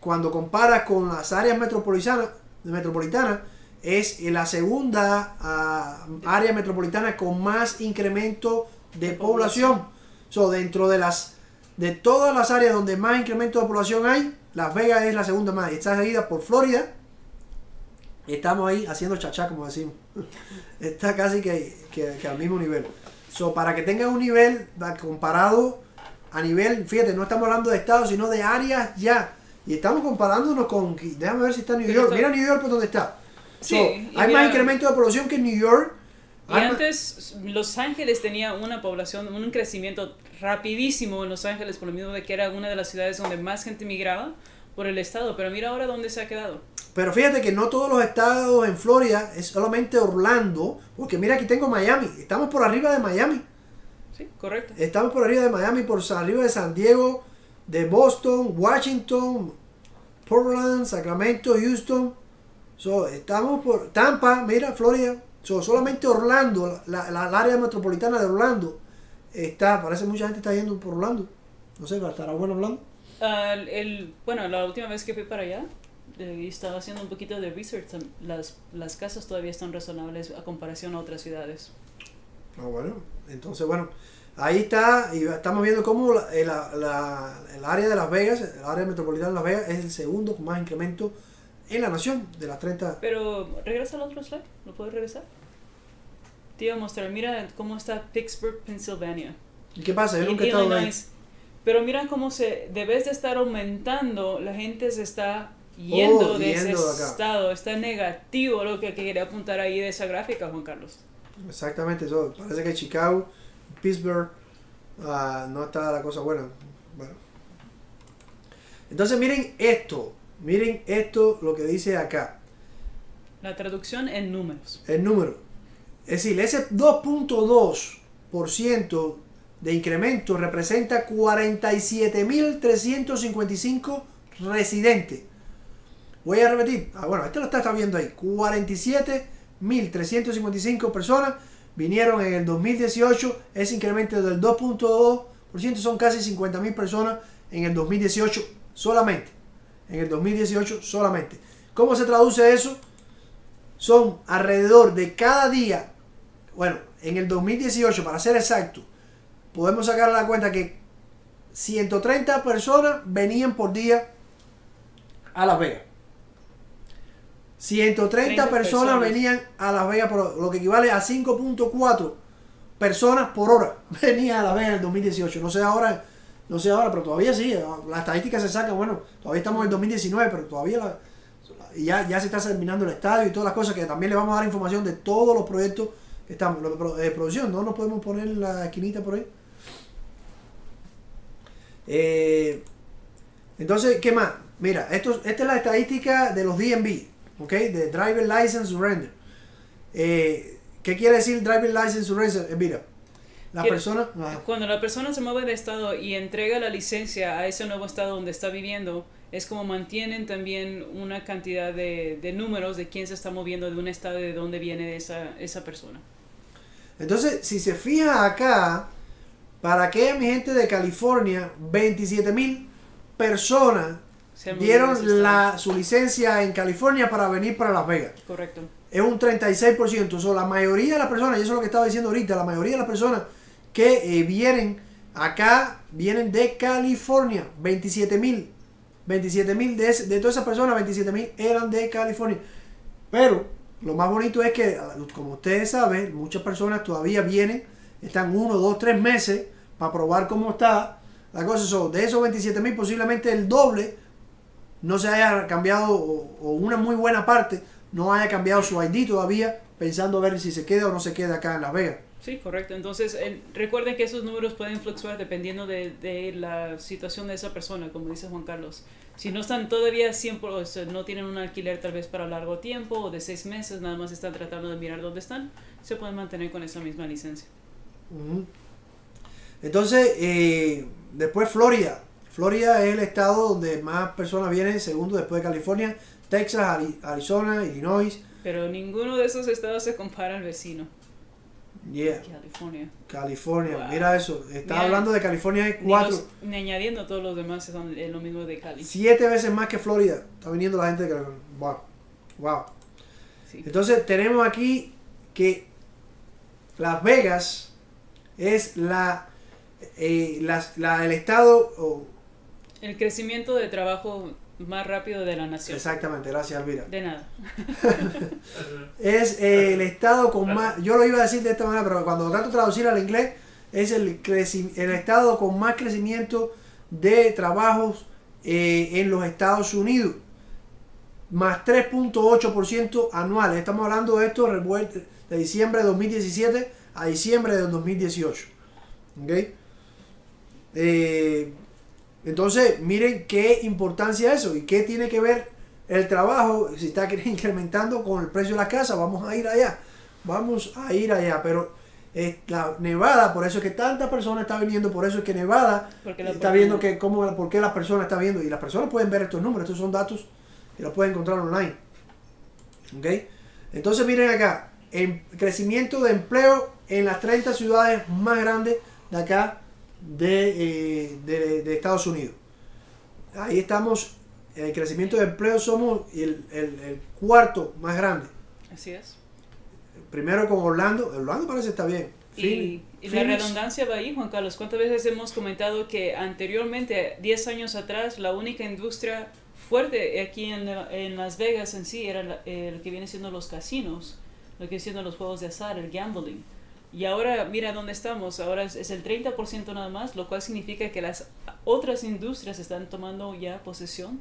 cuando comparas con las áreas metropolitanas, es la segunda área metropolitana con más incremento de población. So, dentro de todas las áreas donde más incremento de población hay, Las Vegas es la segunda más. Está seguida por Florida. Estamos ahí haciendo chachá, como decimos. Está casi que al mismo nivel. So, para que tengan un nivel comparado a nivel, fíjate, no estamos hablando de estados, sino de áreas ya. Y estamos comparándonos con, déjame ver si está New York. Mira New York por donde está. Sí, so, hay más incremento de población que en New York. Y antes Los Ángeles tenía una población, un crecimiento rapidísimo en Los Ángeles, por lo mismo de que era una de las ciudades donde más gente migraba por el estado. Pero mira ahora dónde se ha quedado. Pero fíjate que no todos los estados en Florida, es solamente Orlando, porque mira, aquí tengo Miami. Estamos por arriba de Miami. Sí, correcto. Estamos por arriba de Miami, por arriba de San Diego, de Boston, Washington, Portland, Sacramento, Houston. So, estamos por Tampa, mira, Florida. So, solamente Orlando, la área metropolitana de Orlando, parece mucha gente está yendo por Orlando. No sé, ¿estará bueno Orlando? Bueno, la última vez que fui para allá, estaba haciendo un poquito de research. Las casas todavía están razonables a comparación a otras ciudades. Ah, bueno, entonces, bueno, ahí está, y estamos viendo cómo el área de Las Vegas, el área metropolitana de Las Vegas, es el segundo con más incremento en la nación, de las 30. Pero regresa al otro slide, ¿lo puedes regresar? Te iba a mostrar, mira cómo está Pittsburgh, Pennsylvania. ¿Y qué pasa? Yo nunca he estado ahí. Pero mira cómo debes de estar aumentando, la gente se está yendo de ese estado, está negativo, lo que quería apuntar ahí de esa gráfica, Juan Carlos. Exactamente, eso. Parece que Chicago, Pittsburgh, no está la cosa buena. Bueno. Entonces miren esto. Miren esto, lo que dice acá. La traducción en números. En números. Es decir, ese 2.2% de incremento representa 47.355 residentes. Voy a repetir. Bueno, esto lo está viendo ahí. 47.355 personas vinieron en el 2018. Ese incremento del 2.2% son casi 50.000 personas en el 2018 solamente. En el 2018 solamente. ¿Cómo se traduce eso? Son alrededor de cada día. Bueno, en el 2018, para ser exacto, podemos sacar la cuenta que 130 personas venían por día a Las Vegas. 130 personas venían a Las Vegas, lo que equivale a 5.4 personas por hora venían a Las Vegas en el 2018. No sé ahora. No sé ahora, pero todavía sí, las estadísticas se sacan, bueno, todavía estamos en el 2019, pero todavía ya se está terminando el estadio y todas las cosas, que también le vamos a dar información de todos los proyectos que estamos, producción, ¿no? Nos podemos poner la esquinita por ahí. Entonces, ¿qué más? Mira, esta es la estadística de los DMV, ¿ok? De Driver License Surrender. ¿Qué quiere decir Driver License Surrender? Mira. Cuando la persona se mueve de estado y entrega la licencia a ese nuevo estado donde está viviendo, es como mantienen también una cantidad de números de quién se está moviendo de un estado y de dónde viene esa persona. Entonces, si se fija acá, para que mi gente de California, 27.000 personas dieron su licencia en California para venir para Las Vegas. Correcto. Es un 36%. O sea, la mayoría de las personas, y eso es lo que estaba diciendo ahorita, la mayoría de las personas que vienen acá, vienen de California. 27.000 de todas esas personas, 27.000 eran de California. Pero lo más bonito es que, como ustedes saben, muchas personas todavía vienen, están 1, 2, 3 meses para probar cómo está la cosa. De esos 27.000, posiblemente el doble no se haya cambiado, o una muy buena parte no haya cambiado su ID todavía, pensando a ver si se queda o no se queda acá en Las Vegas. Sí, correcto. Entonces, recuerden que esos números pueden fluctuar dependiendo de la situación de esa persona, como dice Juan Carlos. Si no están todavía 100%, o sea, no tienen un alquiler tal vez para largo tiempo, o de 6 meses, nada más están tratando de mirar dónde están, se pueden mantener con esa misma licencia. Entonces, después Florida. Florida es el estado donde más personas vienen, segundo después de California, Texas, Arizona, Illinois. Pero ninguno de esos estados se compara al vecino. Yeah. California, wow. Mira eso. Está hablando de California de 4. Ni añadiendo todos los demás, es lo mismo de Cali. 7 veces más que Florida. Está viniendo la gente de California. Wow. Sí. Entonces tenemos aquí que Las Vegas es la el Estado... Oh. El crecimiento de trabajo más rápido de la nación. Exactamente, gracias, Elvira. De nada. Es el Estado con más... Yo lo iba a decir de esta manera, pero cuando trato de traducir al inglés, es el Estado con más crecimiento de trabajos en los Estados Unidos. Más 3.8% anual. Estamos hablando de esto de diciembre de 2017 a diciembre de 2018. ¿Okay? Entonces, miren qué importancia eso y qué tiene que ver el trabajo, si está incrementando con el precio de la casa. Vamos a ir allá, vamos a ir allá. Pero la Nevada, por eso es que tantas personas están viniendo, por eso es que Nevada está viendo que por qué las personas están viendo. Y las personas pueden ver estos números, estos son datos que los pueden encontrar online. ¿Okay? Entonces, miren acá, el crecimiento de empleo en las 30 ciudades más grandes de acá de Estados Unidos. Ahí estamos. El crecimiento de empleo somos el cuarto más grande. Así es. Primero con Orlando. Orlando parece que está bien. Y la redundancia va ahí, Juan Carlos. ¿Cuántas veces hemos comentado que anteriormente, 10 años atrás, la única industria fuerte aquí en Las Vegas en sí era lo que viene siendo los casinos, lo que viene siendo los juegos de azar, el gambling? Y ahora, mira dónde estamos, ahora es el 30% nada más, lo cual significa que las otras industrias están tomando ya posesión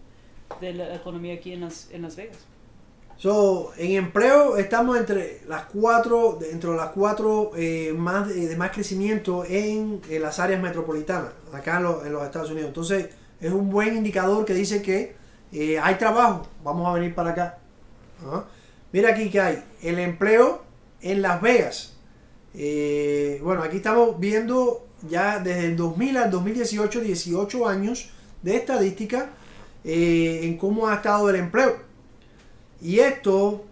de la economía aquí en Las Vegas. So, en empleo estamos entre las cuatro de más crecimiento en las áreas metropolitanas, acá en los Estados Unidos. Entonces, es un buen indicador que dice que hay trabajo, vamos a venir para acá. Uh-huh. Mira aquí que hay el empleo en Las Vegas. Bueno, aquí estamos viendo ya desde el 2000 al 2018, 18 años de estadística en cómo ha estado el empleo. Y esto,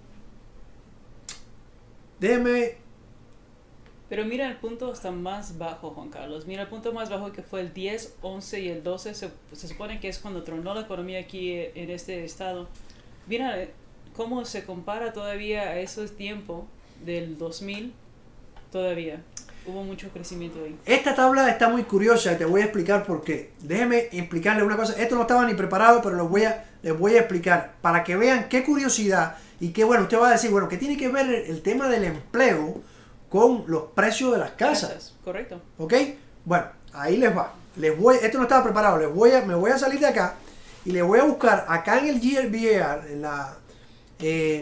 déjeme... Pero mira el punto hasta más bajo, Juan Carlos. Mira el punto más bajo que fue el 10, 11 y el 12. Se supone que es cuando tronó la economía aquí en este estado. Mira cómo se compara todavía a ese tiempo del 2000. Todavía hubo mucho crecimiento ahí. Esta tabla está muy curiosa y te voy a explicar por qué. Déjeme explicarle una cosa. Esto no estaba ni preparado, pero les voy a explicar para que vean qué curiosidad y qué, bueno, usted va a decir, bueno, ¿qué tiene que ver el tema del empleo con los precios de las casas? Correcto. ¿Ok? Bueno, ahí les va. Esto no estaba preparado. Me voy a salir de acá y les voy a buscar acá en el GRBR,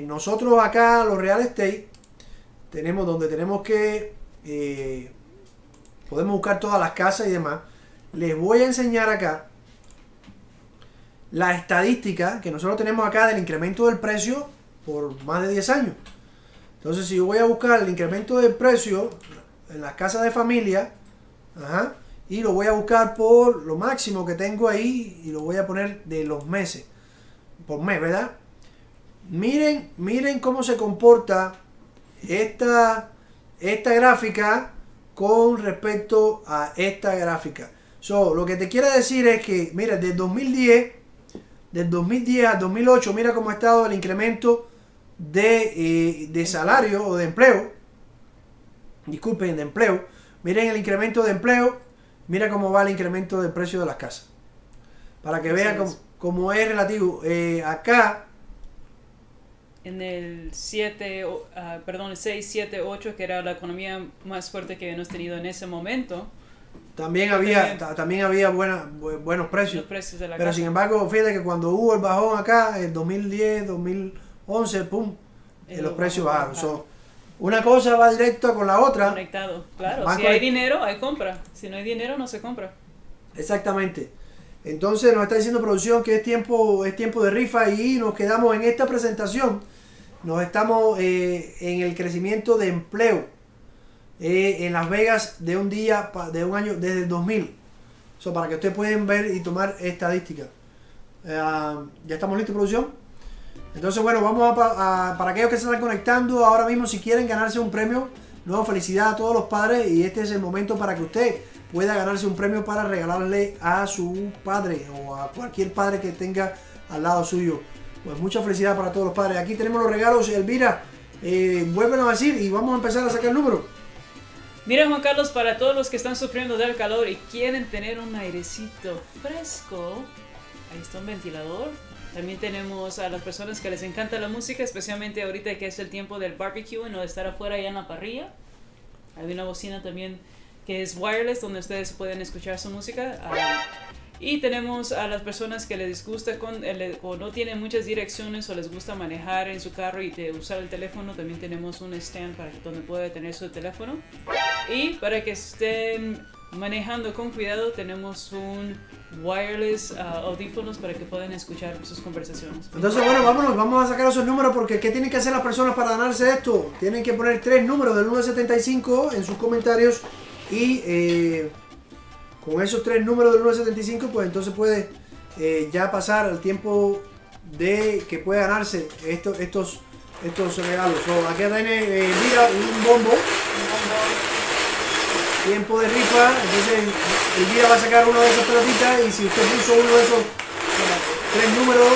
nosotros acá, los Real Estate, podemos buscar todas las casas y demás. Les voy a enseñar acá la estadística que nosotros tenemos acá del incremento del precio por más de 10 años. Entonces, si yo voy a buscar el incremento del precio en las casas de familia, ajá, y lo voy a buscar por lo máximo que tengo ahí y lo voy a poner de los meses, por mes, ¿verdad? Miren cómo se comporta esta gráfica con respecto a esta gráfica. Lo que te quiero decir es que, mira, del 2010 a 2008, mira cómo ha estado el incremento de salario o de empleo. Disculpen, de empleo. Miren el incremento de empleo. Mira cómo va el incremento del precio de las casas. Para que vean cómo es relativo. Acá... En el 6, 7, 8, que era la economía más fuerte que habíamos tenido en ese momento. También había buenos precios. Los precios de la casa. Sin embargo, fíjate que cucuando hubo el bajón acá, en 2010, 2011, ¡pum!, los precios bajaron. Una cosa va directa con la otra. Conectado, claro. Si hay dinero, hay compra. Si no hay dinero, no se compra. Exactamente. Entonces nos está diciendo producción que es tiempo de rifa y nos quedamos en esta presentación. Nos estamos en el crecimiento de empleo en Las Vegas de un año desde el 2000. Para que ustedes puedan ver y tomar estadística. ¿Ya estamos listos, producción? Entonces, bueno, vamos para aquellos que se están conectando ahora mismo, si quieren ganarse un premio, no, felicidad a todos los padres, y este es el momento para que usted pueda ganarse un premio para regalarle a su padre o a cualquier padre que tenga al lado suyo. Pues mucha felicidad para todos los padres. Aquí tenemos los regalos, Elvira. Vuélvenos a decir y vamos a empezar a sacar el número. Mira, Juan Carlos, para todos los que están sufriendo del calor y quieren tener un airecito fresco, ahí está un ventilador. También tenemos a las personas que les encanta la música, especialmente ahorita que es el tiempo del barbecue y no de estar afuera ya en la parrilla. Hay una bocina también que es wireless, donde ustedes pueden escuchar su música. Y tenemos a las personas que les gusta o no tienen muchas direcciones o les gusta manejar en su carro y usar el teléfono. También tenemos un stand para donde puede tener su teléfono. Y para que estén manejando con cuidado, tenemos un wireless audífonos para que puedan escuchar sus conversaciones. Entonces, bueno, vámonos, vamos a sacar esos números, porque ¿qué tienen que hacer las personas para ganarse esto? Tienen que poner tres números del 1 al 75 en sus comentarios y... con esos tres números del 1 al 75, pues entonces puede ya pasar el tiempo de que puede ganarse estos regalos. So, aquí tiene mira, un bombo. Tiempo de rifa. Entonces Elvira va a sacar una de esas pelotitas y si usted puso uno de esos tres números,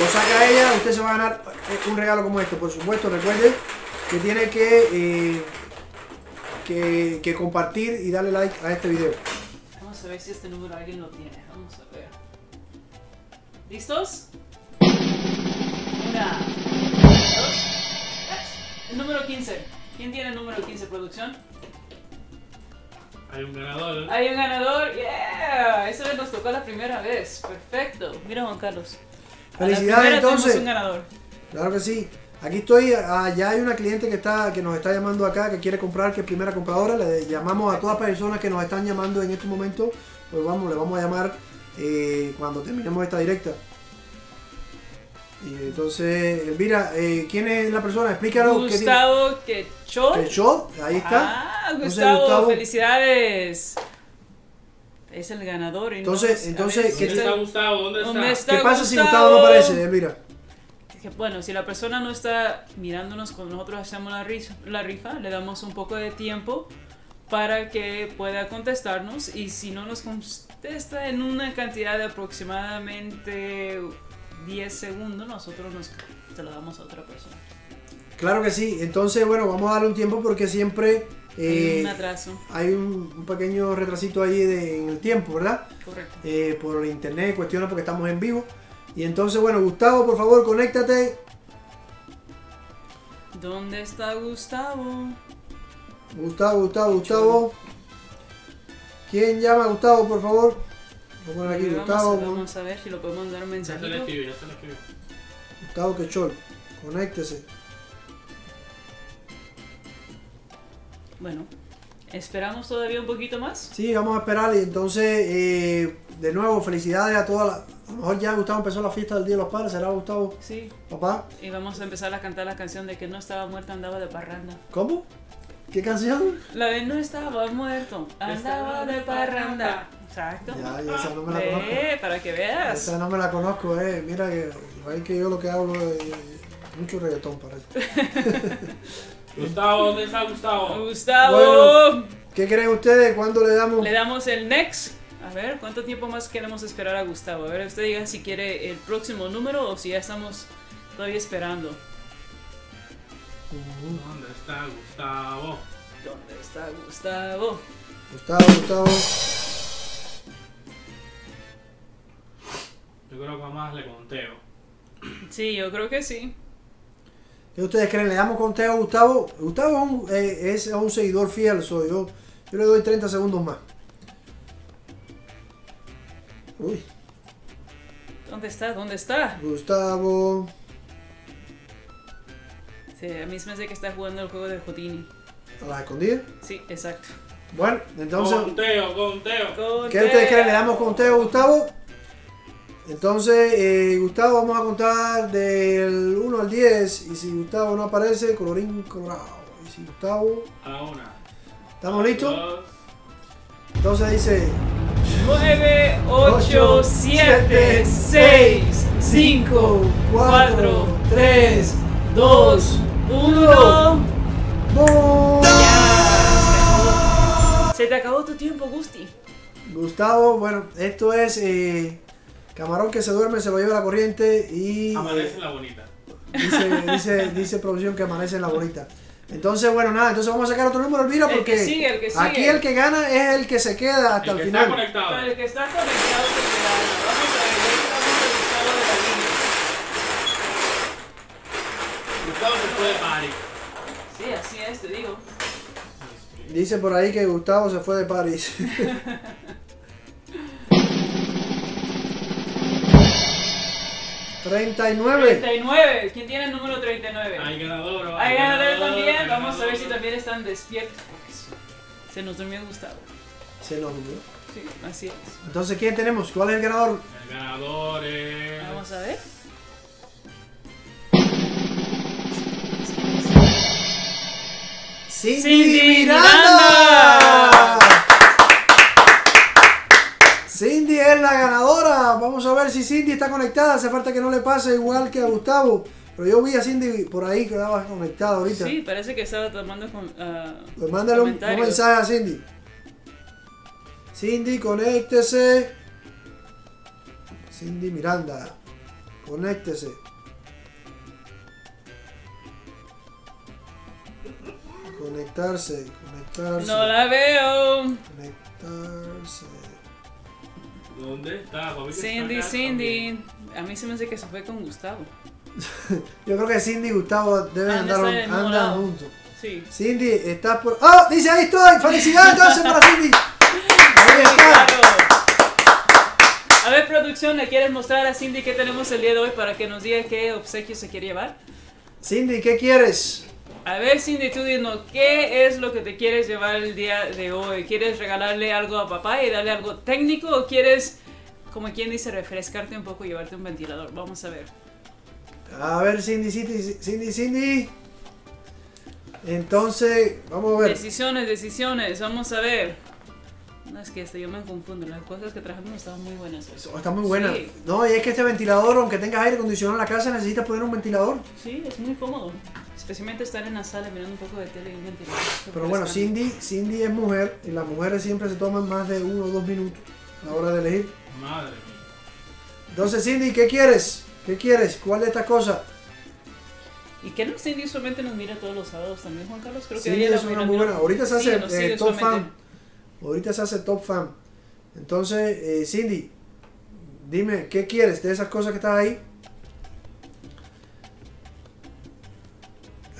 lo saca ella, usted se va a ganar un regalo como esto. Por supuesto, recuerde que tiene que compartir y darle like a este video. Vamos a ver si este número alguien lo tiene. Vamos a ver. ¿Listos? Una, dos, tres. El número 15. ¿Quién tiene el número 15, producción? Hay un ganador. Hay un ganador. Yeah. Eso nos tocó la primera vez. Perfecto. Mira, Juan Carlos. Felicidades, entonces. Un ganador. Claro que sí. Aquí estoy, ya hay una cliente que nos está llamando acá, que quiere comprar, que es primera compradora. Le llamamos a todas las personas que nos están llamando en este momento. Pues vamos, le vamos a llamar cuando terminemos esta directa. Y entonces, Elvira, ¿quién es la persona? Explícanos. Gustavo Quechol. Quechol, ahí está. Ah, Gustavo, felicidades. Es el ganador. Entonces ¿dónde está Gustavo? ¿Dónde está? ¿Qué pasa si Gustavo no aparece, Elvira? Bueno, si la persona no está mirándonos cuando nosotros hacemos la rifa, le damos un poco de tiempo para que pueda contestarnos, y si no nos contesta en una cantidad de aproximadamente 10 segundos, nosotros te lo damos a otra persona. Claro que sí. Entonces, bueno, vamos a darle un tiempo porque siempre hay un atraso. Hay un pequeño retrasito ahí en el tiempo, ¿verdad? Correcto. Por internet, cuestiona porque estamos en vivo. Y entonces, bueno, Gustavo, por favor, conéctate. ¿Dónde está Gustavo? Gustavo. ¿Quién llama a Gustavo, por favor? Vamos a poner aquí Gustavo. Vamos a ver si lo podemos dar un mensajito. Ya se le escribió. Gustavo Quechol, conéctese. Bueno, ¿esperamos todavía un poquito más? Sí, vamos a esperar. Y entonces, de nuevo, felicidades a todas las... A lo mejor ya Gustavo empezó la fiesta del Día de los Padres, ¿será Gustavo? Sí. ¿Papá? Y vamos a empezar a cantar la canción de que no estaba muerto, andaba de parranda. ¿Cómo? ¿Qué canción? La de no estaba muerto, andaba de parranda. Exacto. Ya, esa no me la conozco. Para que veas. Esa no me la conozco, Mira que yo lo que hablo es mucho reggaetón, parece. Gustavo, ¿dónde está Gustavo? ¡Gustavo! Bueno, ¿qué creen ustedes? ¿Cuándo le damos? Le damos el next. A ver, ¿cuánto tiempo más queremos esperar a Gustavo? A ver, usted diga si quiere el próximo número o si ya estamos todavía esperando. ¿Dónde está Gustavo? ¿Dónde está Gustavo? Gustavo. Yo creo que más le conteo. Sí, yo creo que sí. ¿Qué ustedes creen? ¿Le damos conteo a Gustavo? Gustavo es un seguidor fiel, soy yo. Yo le doy 30 segundos más. Uy. ¿Dónde está? Gustavo. Sí, a mí se me hace que está jugando el juego de Houdini. ¿A las escondidas? Sí, exacto. Bueno, entonces... Conteo. ¿Qué ustedes creen? ¿Le damos conteo a Gustavo? Entonces, Gustavo, vamos a contar del 1 al 10. Y si Gustavo no aparece, colorín colorado. Y si Gustavo... A la una. ¿Estamos listos? Dos. Entonces dice... 9, 8, 7, 6, 5, 4, 3, 2, 1. ¡Bum! Se te acabó tu tiempo, Gustavo. Bueno, esto es camarón que se duerme, se lo lleva la corriente y... Amanece en la bonita. Dice producción que amanece en la bonita. Entonces, bueno, nada, entonces vamos a sacar otro número, Elvira, porque el que sigue. Aquí el que gana es el que se queda hasta el final. El que está conectado se queda. Vamos a ver, estamos conectados de la línea. Gustavo se fue de party. Sí, así es, te digo. Dice por ahí que Gustavo se fue de París. ¡39! ¿Quién tiene el número 39? Hay ganador. Hay ganador también. Vamos a ver si también están despiertos. Se nos durmió Gustavo. ¿Se nos durmió? Sí, así es. Entonces, ¿quién tenemos? ¿Cuál es el ganador? El ganador es... Vamos a ver. ¡Cindy Miranda! Cindy es la ganadora. Vamos a ver si Cindy está conectada. Hace falta que no le pase igual que a Gustavo. Pero yo vi a Cindy por ahí que estaba conectada ahorita. Sí, parece que estaba tomando pues mándale un mensaje a Cindy. Cindy, conéctese. Cindy Miranda, conéctese. Conectarse. No la veo. Conectarse. ¿Dónde está? Cindy. A mí se me hace que se fue con Gustavo. Yo creo que Cindy y Gustavo deben andar juntos. Sí. Cindy, estás por... ¡Ah! ¡Oh! Dice, ahí estoy. ¡Felicidades entonces para Cindy! Ahí está. A ver, producción, ¿le quieres mostrar a Cindy qué tenemos el día de hoy para que nos diga qué obsequio se quiere llevar? Cindy, ¿qué quieres? A ver, Cindy, tú dinos, ¿qué es lo que te quieres llevar el día de hoy? ¿Quieres regalarle algo a papá y darle algo técnico? ¿O quieres, como quien dice, refrescarte un poco y llevarte un ventilador? Vamos a ver. A ver, Cindy. Entonces, vamos a ver. Decisiones. Vamos a ver. No, es que yo me confundo. Las cosas que trajimos estaban muy buenas. Están muy buenas. Sí. No, y es que este ventilador, aunque tengas aire acondicionado en la casa, necesitas poner un ventilador. Sí, es muy cómodo. Especialmente estar en la sala mirando un poco de tele y un ventilador. Pero bueno, Cindy es mujer y las mujeres siempre se toman más de 1 o 2 minutos a la hora de elegir. Madre mía. Entonces, Cindy, ¿qué quieres? ¿Cuál de estas cosas? Y que no, Cindy usualmente nos mira todos los sábados también, Juan Carlos. Creo que Cindy es una muy buena. Ahorita se hace top fan. Entonces, Cindy, dime, ¿qué quieres de esas cosas que están ahí?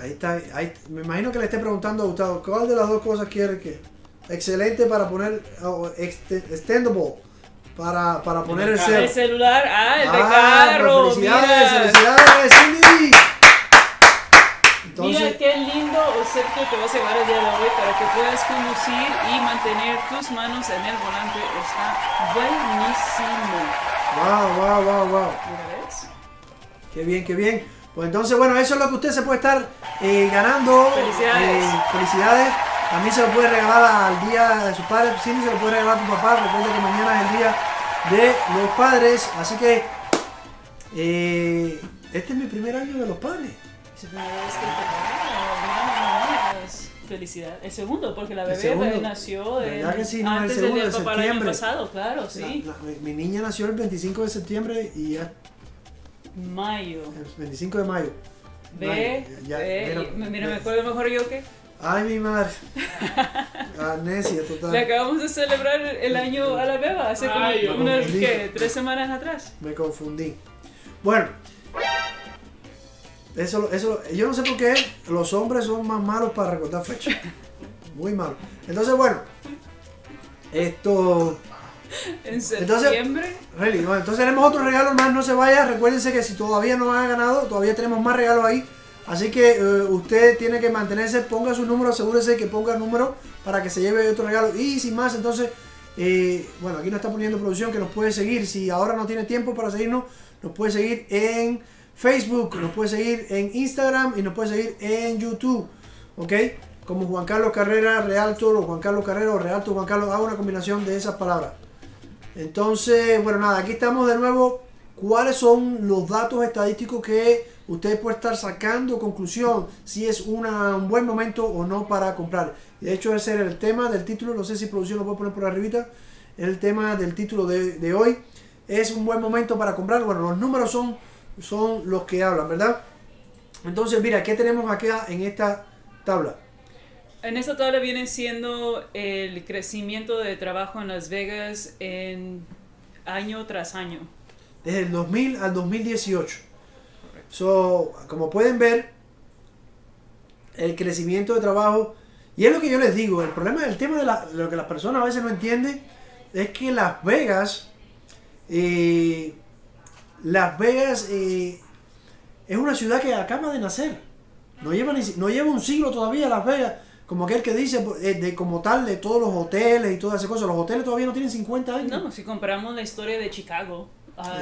Ahí está, me imagino que le esté preguntando a Gustavo, ¿cuál de las dos cosas quiere que? Excelente para poner, extendable, para poner el celular. El celular, el de carro. Felicidades, Cindy. Entonces, mira qué lindo obsequio te vas a llevar el día de hoy para que puedas conducir y mantener tus manos en el volante. Está buenísimo. Wow. ¿Mira ves? Qué bien. Pues entonces, bueno, eso es lo que usted se puede estar ganando. Felicidades. También se lo puede regalar al día de sus padres. Sí, se lo puede regalar a tu papá. Recuerda que mañana es el día de los padres. Así que este es mi primer año de los padres. ¿Es la primera vez que te felicidad? El segundo, porque la bebé nació antes del día del papá el año pasado, claro, sí. Mi niña nació el 25 de septiembre y ya... Mayo. El 25 de mayo. Mira, me acuerdo mejor yo que... Ay, mi madre. Amnesia total. Le acabamos de celebrar el año a la beba hace como unas, ¿qué? 3 semanas atrás. Me confundí. Bueno. Eso, yo no sé por qué los hombres son más malos para recordar fechas. Muy malos. Entonces, bueno. En septiembre. Entonces tenemos otro regalo más, no se vaya. Recuérdense que si todavía no han ganado, todavía tenemos más regalos ahí. Así que usted tiene que mantenerse, ponga su número, asegúrese que ponga el número para que se lleve otro regalo. Y sin más, entonces, bueno, aquí nos está poniendo producción que nos puede seguir. Si ahora no tiene tiempo para seguirnos, nos puede seguir en Facebook, nos puede seguir en Instagram y nos puede seguir en YouTube. ¿Ok? Como Juan Carlos Carrera Realtor o Juan Carlos Carrera o Realtor Juan Carlos, hago una combinación de esas palabras. Entonces, bueno, nada, aquí estamos de nuevo. ¿Cuáles son los datos estadísticos que usted puede estar sacando conclusión si es un buen momento o no para comprar? De hecho, ese era el tema del título. No sé si producción lo puede poner por arribita. El tema del título de hoy es un buen momento para comprar. Bueno, los números son los que hablan, ¿verdad? Entonces, mira, ¿qué tenemos acá en esta tabla. En esa tabla viene siendo el crecimiento de trabajo en Las Vegas en año tras año. Desde el 2000 al 2018. So, como pueden ver, el crecimiento de trabajo, y es lo que yo les digo, el problema del tema de lo que las personas a veces no entienden, es que Las Vegas es una ciudad que acaba de nacer, no lleva un siglo todavía Las Vegas, como aquel que dice, como tal, de todos los hoteles y todas esas cosas. Los hoteles todavía no tienen 50 años. No, si comparamos la historia de Chicago a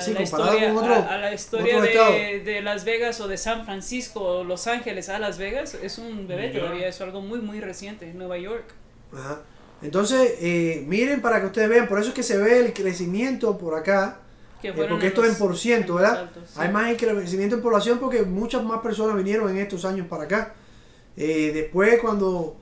la historia de Las Vegas o de San Francisco o Los Ángeles a Las Vegas, es un bebé todavía, es algo muy muy reciente en Nueva York. Ajá. Entonces, miren para que ustedes vean, por eso es que se ve el crecimiento por acá, porque esto es en % ¿verdad? Altos, sí. Hay más crecimiento en población porque muchas más personas vinieron en estos años para acá. Después cuando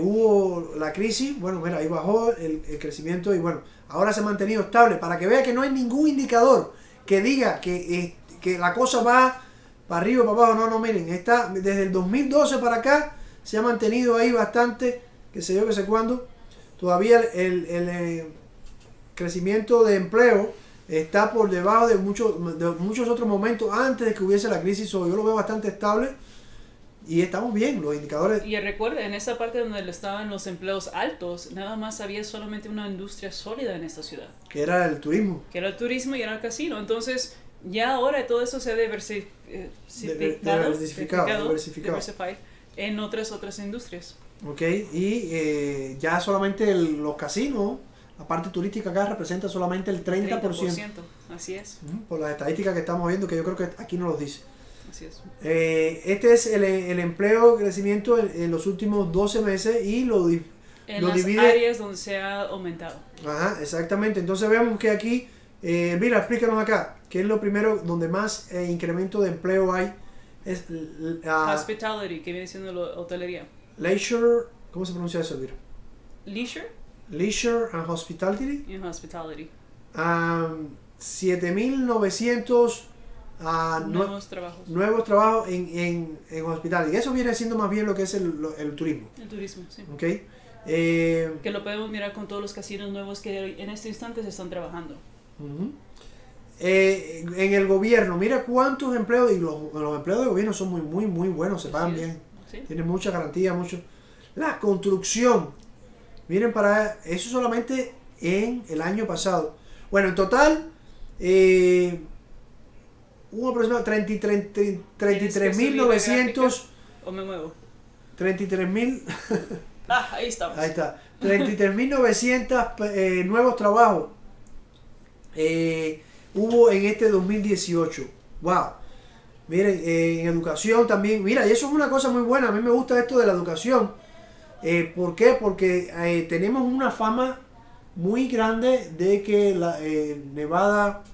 hubo la crisis, bueno, mira, ahí bajó el crecimiento y bueno, ahora se ha mantenido estable, para que vea que no hay ningún indicador que diga que la cosa va para arriba o para abajo. No, no, miren, está desde el 2012 para acá, se ha mantenido ahí bastante, qué sé yo cuándo. Todavía el crecimiento de empleo está por debajo de muchos otros momentos antes de que hubiese la crisis, o yo lo veo bastante estable. Y estamos bien, los indicadores. Y recuerden, en esa parte donde estaban los empleos altos, nada más había solamente una industria sólida en esta ciudad. Que era el turismo. Que era el turismo y era el casino. Entonces, ya ahora todo eso se ha diversificado en otras industrias. Ok, y ya solamente los casinos, la parte turística acá representa solamente el 30%. Así es. Por las estadísticas que estamos viendo, que yo creo que aquí no los dice. Así es. Este es el empleo crecimiento en los últimos 12 meses y lo divide en las áreas donde se ha aumentado. Ajá, exactamente. Entonces vemos que aquí, mira, explícanos acá, ¿qué es lo primero donde más incremento de empleo hay? Es hospitality, que viene siendo la hotelería. Leisure, ¿cómo se pronuncia eso, Elvira? Leisure. Leisure and hospitality. Y hospitality. 7,900 nuevos trabajos en hospital, y eso viene siendo más bien lo que es el turismo. El turismo, sí. Okay. Que lo podemos mirar con todos los casinos nuevos que en este instante se están trabajando. En el gobierno, mira cuántos empleos, y los empleos de gobierno son muy muy muy buenos, se pagan bien, ¿sí? Tienen mucha garantía, mucho. La construcción, miren para eso solamente en el año pasado. Bueno, en total, un aproximado 33,900. ¿O me muevo? 33,000. Ah, ahí estamos. Ahí está. 33,900 nuevos trabajos hubo en este 2018. Wow. Miren, en educación también. Mira, y eso es una cosa muy buena. A mí me gusta esto de la educación. ¿Por qué? Porque tenemos una fama muy grande de que Nevada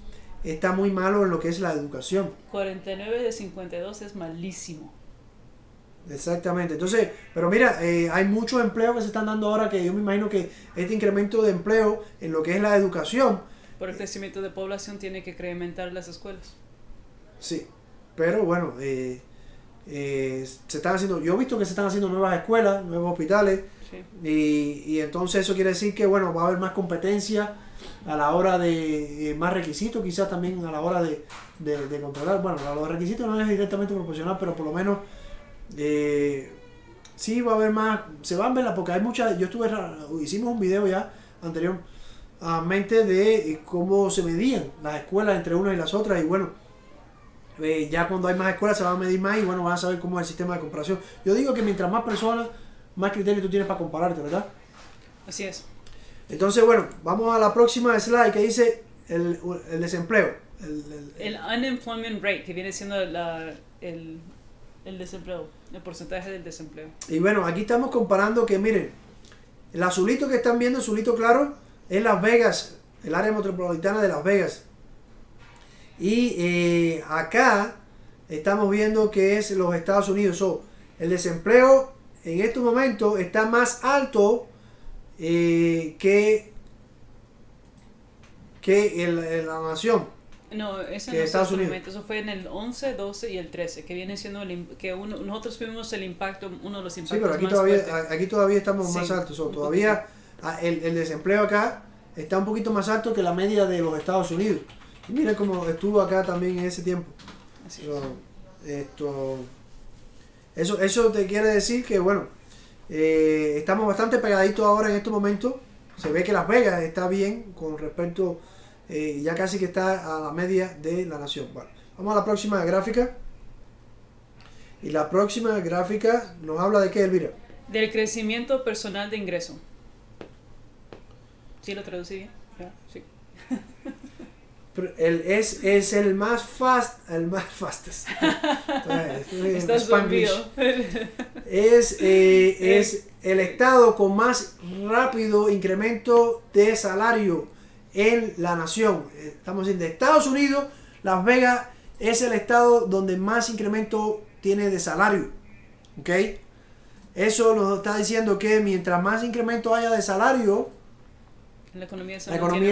está muy malo en lo que es la educación. 49 de 52 es malísimo. Exactamente. Entonces, pero mira, hay muchos empleos que se están dando ahora, que yo me imagino que este incremento de empleo en lo que es la educación, por el crecimiento de población, tiene que incrementar las escuelas. Sí, pero bueno, se están haciendo, yo he visto que se están haciendo nuevas escuelas, nuevos hospitales, sí. Y entonces eso quiere decir que bueno, va a haber más competencia a la hora de más requisitos, quizás también a la hora de contratar. Bueno, los requisitos no es directamente proporcional, pero por lo menos sí va a haber más, se van a ver, porque hay muchas, hicimos un video ya anteriormente de cómo se medían las escuelas entre unas y las otras, y bueno, ya cuando hay más escuelas se van a medir más, y bueno, van a saber cómo es el sistema de comparación. Yo digo que mientras más personas, más criterios tú tienes para compararte, ¿verdad? Así es. Entonces, bueno, vamos a la próxima slide que dice el desempleo. El unemployment rate, que viene siendo el desempleo, el porcentaje del desempleo. Y bueno, aquí estamos comparando que, miren, el azulito que están viendo, el azulito claro, es Las Vegas, el área metropolitana de Las Vegas. Y acá estamos viendo que es los Estados Unidos. So, el desempleo en estos momentos está más alto que la nación. No, eso no fue solamente, eso fue en el 11, 12 y el 13, que viene siendo el, que nosotros fuimos el impacto, uno de los impactos más fuertes. Sí, pero aquí todavía estamos más altos, o todavía el desempleo acá está un poquito más alto que la media de los Estados Unidos. Y mira cómo estuvo acá también en ese tiempo. Así es. Pero, eso te quiere decir que, bueno, estamos bastante pegaditos ahora en estos momentos. Se ve que Las Vegas está bien con respecto, ya casi que está a la media de la nación. Bueno, vamos a la próxima gráfica. Y la próxima gráfica nos habla de qué, Elvira. Del crecimiento personal de ingreso. ¿Sí lo traducí bien? Sí. Es el más fast, el más fastest. Estás zumbido. Es el estado con más rápido incremento de salario en la nación. Estamos diciendo, de Estados Unidos, Las Vegas es el estado donde más incremento tiene de salario. ¿Ok? Eso nos está diciendo que mientras más incremento haya de salario, la economía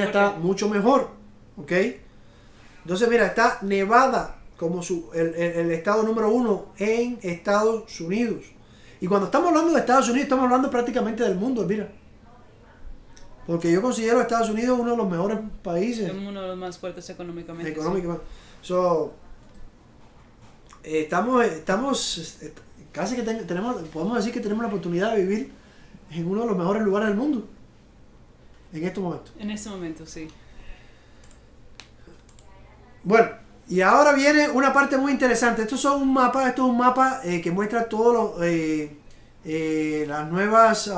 está mucho mejor. ¿Ok? Entonces, mira, está Nevada como el estado número uno en Estados Unidos. Y cuando estamos hablando de Estados Unidos, estamos hablando prácticamente del mundo, mira. Porque yo considero a Estados Unidos uno de los mejores países. Es uno de los más fuertes económicamente. Económicamente. Sí. So, casi que podemos decir que tenemos la oportunidad de vivir en uno de los mejores lugares del mundo. En este momento. En este momento, sí. Bueno, y ahora viene una parte muy interesante. Esto es un mapa que muestra todos las nuevas...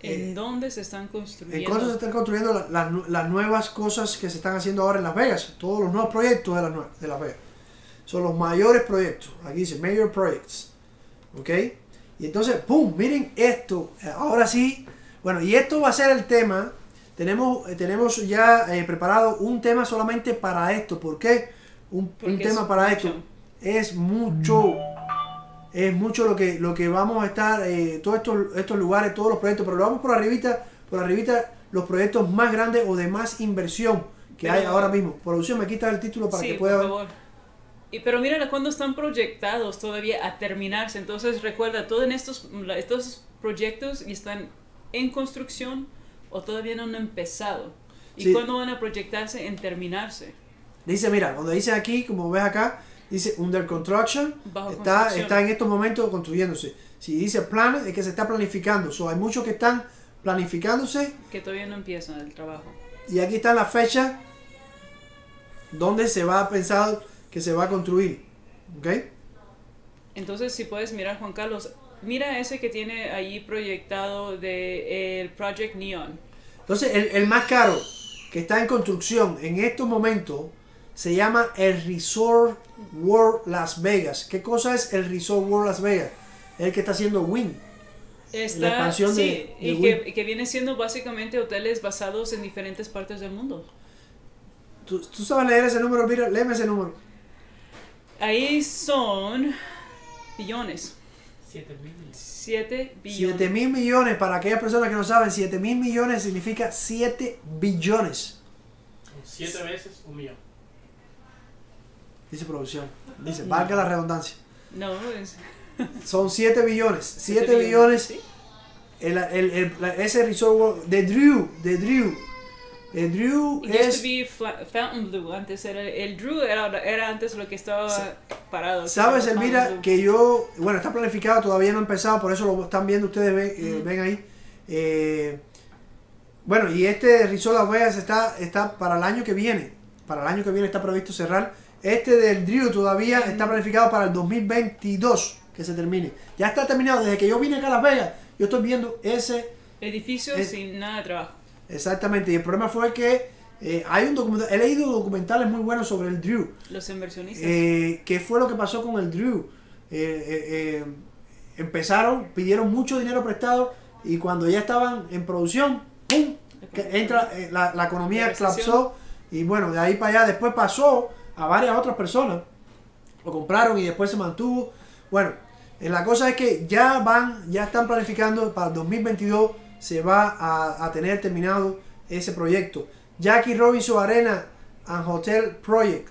¿En dónde se están construyendo? En cuánto se están construyendo las nuevas cosas que se están haciendo ahora en Las Vegas. Todos los nuevos proyectos de Las Vegas. Son los mayores proyectos. Aquí dice Major Projects. ¿Ok? Y entonces, ¡pum! Miren esto. Ahora sí. Bueno, y esto va a ser el tema. Tenemos ya preparado un tema solamente para esto. ¿Por qué? Un tema para esto. Es mucho. Es mucho lo que vamos a estar, todos estos lugares, todos los proyectos, pero lo vamos por arribita los proyectos más grandes o de más inversión que hay ahora mismo. Producción, me quita el título para que pueda... Por favor. Pero mira cuando están proyectados todavía a terminarse, entonces recuerda, todos estos proyectos están en construcción o todavía no han empezado. ¿Y cuándo van a proyectarse en terminarse? Dice, mira, cuando dice aquí, como ves acá, dice under construction, está en estos momentos construyéndose. Si dice plan, es que se está planificando. So, hay muchos que están planificándose. Que todavía no empiezan el trabajo. Y aquí está la fecha donde se va a pensar que se va a construir. ¿Ok? Entonces, si puedes mirar, Juan Carlos, mira ese que tiene ahí proyectado de el Project Neon. Entonces, el más caro que está en construcción en estos momentos se llama el Resort World Las Vegas. ¿Qué cosa es el Resort World Las Vegas? El que está haciendo Wynn. La expansión de Wynn. Que viene siendo básicamente hoteles basados en diferentes partes del mundo. ¿Tú sabes leer ese número? Mira, léeme ese número. Ahí son billones. 7 billones. 7 mil millones, para aquellas personas que no saben, 7 mil millones significa 7 billones. 7 veces un millón. Dice producción, dice, valga la redundancia. No, es... Son 7 billones, 7 billones. ¿Sí? Ese resort, The Drew es... Fountain Blue, antes era, el Drew era antes lo que estaba parado. Sabes, Elvira, que yo, bueno, está planificado, todavía no ha empezado, por eso lo están viendo ustedes, ven ahí. Bueno, y este resort Las Vegas está para el año que viene. Para el año que viene está previsto cerrar. Este del Drew todavía está planificado para el 2022 que se termine. Ya está terminado. Desde que yo vine acá a Las Vegas, yo estoy viendo ese edificio sin nada de trabajo. Exactamente. Y el problema fue que hay un documental. He leído documentales muy buenos sobre el Drew. Los inversionistas. ¿Qué fue lo que pasó con el Drew? Empezaron, pidieron mucho dinero prestado y cuando ya estaban en producción, ¡pum! La economía colapsó. Y bueno, de ahí para allá después pasó a varias otras personas, lo compraron y después se mantuvo. Bueno, la cosa es que ya están planificando para el 2022 se va a tener terminado ese proyecto. Jackie Robinson Arena and Hotel Project.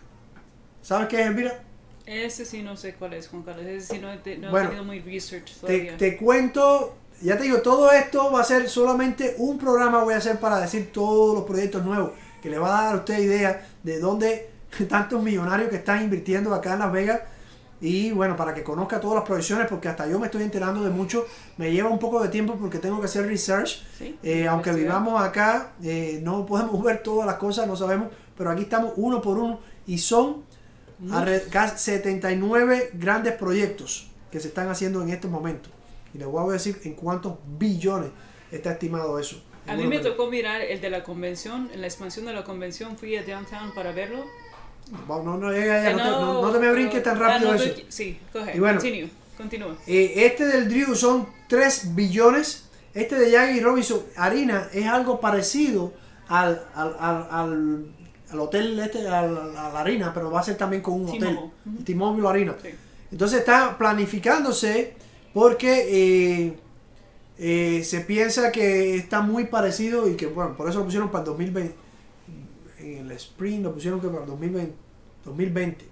¿Sabes qué es, Elvira? Ese sí no sé cuál es, Juan Carlos. Ese sí no he tenido muy research todavía. Te cuento, ya te digo, todo esto va a ser solamente un programa voy a hacer para decir todos los proyectos nuevos, que le va a dar a usted idea de dónde tantos millonarios que están invirtiendo acá en Las Vegas. Y bueno, para que conozca todas las proyecciones, porque hasta yo me estoy enterando de mucho. Me lleva un poco de tiempo porque tengo que hacer research. Sí, aunque vivamos acá, no podemos ver todas las cosas, no sabemos. Pero aquí estamos uno por uno y son casi 79 grandes proyectos que se están haciendo en estos momentos. Y les voy a decir en cuántos billones está estimado eso. A mí me tocó mirar el de la convención, la expansión de la convención. Fui a Downtown para verlo. No te me brinques tan rápido eso. Sí, coge. Y bueno, continúa. Este del Drew son 3 billones. Este de Yagi y Robinson Arena es algo parecido al hotel, a la Arena, pero va a ser también con un hotel. T-Mobile Arena. Sí. Entonces está planificándose porque se piensa que está muy parecido y que, bueno, por eso lo pusieron para el 2020. En el spring lo pusieron que para 2020,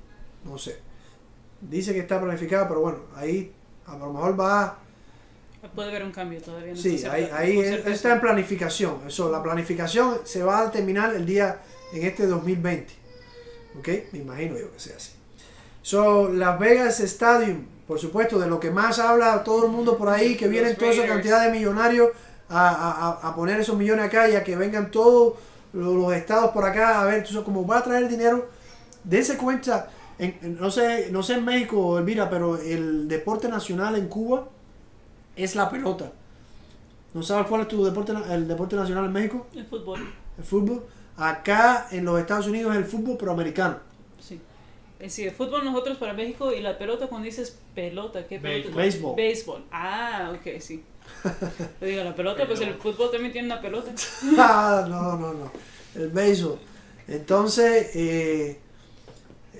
no sé, dice que está planificada, pero bueno, ahí a lo mejor va, puede haber un cambio todavía, no sí, ahí está en planificación. Eso, la planificación se va a terminar el día en este 2020, ok, me imagino yo que sea así. So, Las Vegas Stadium, por supuesto, de lo que más habla todo el mundo por ahí, que vienen toda esa cantidad de millonarios a poner esos millones acá y a que vengan todos los estados por acá, a ver, entonces, como va a traer dinero, dense cuenta, no sé en México, Elvira, pero el deporte nacional en Cuba es la pelota. ¿No sabes cuál es el deporte nacional en México? El fútbol. El fútbol. Acá en los Estados Unidos es el fútbol, pero americano. Sí. Sí, el fútbol nosotros para México, y la pelota, cuando dices pelota, ¿qué pelota? Béisbol. Béisbol. Ah, ok, sí. Yo digo, la pelota, pues el fútbol también tiene una pelota. Ah, no. El béisbol. Entonces,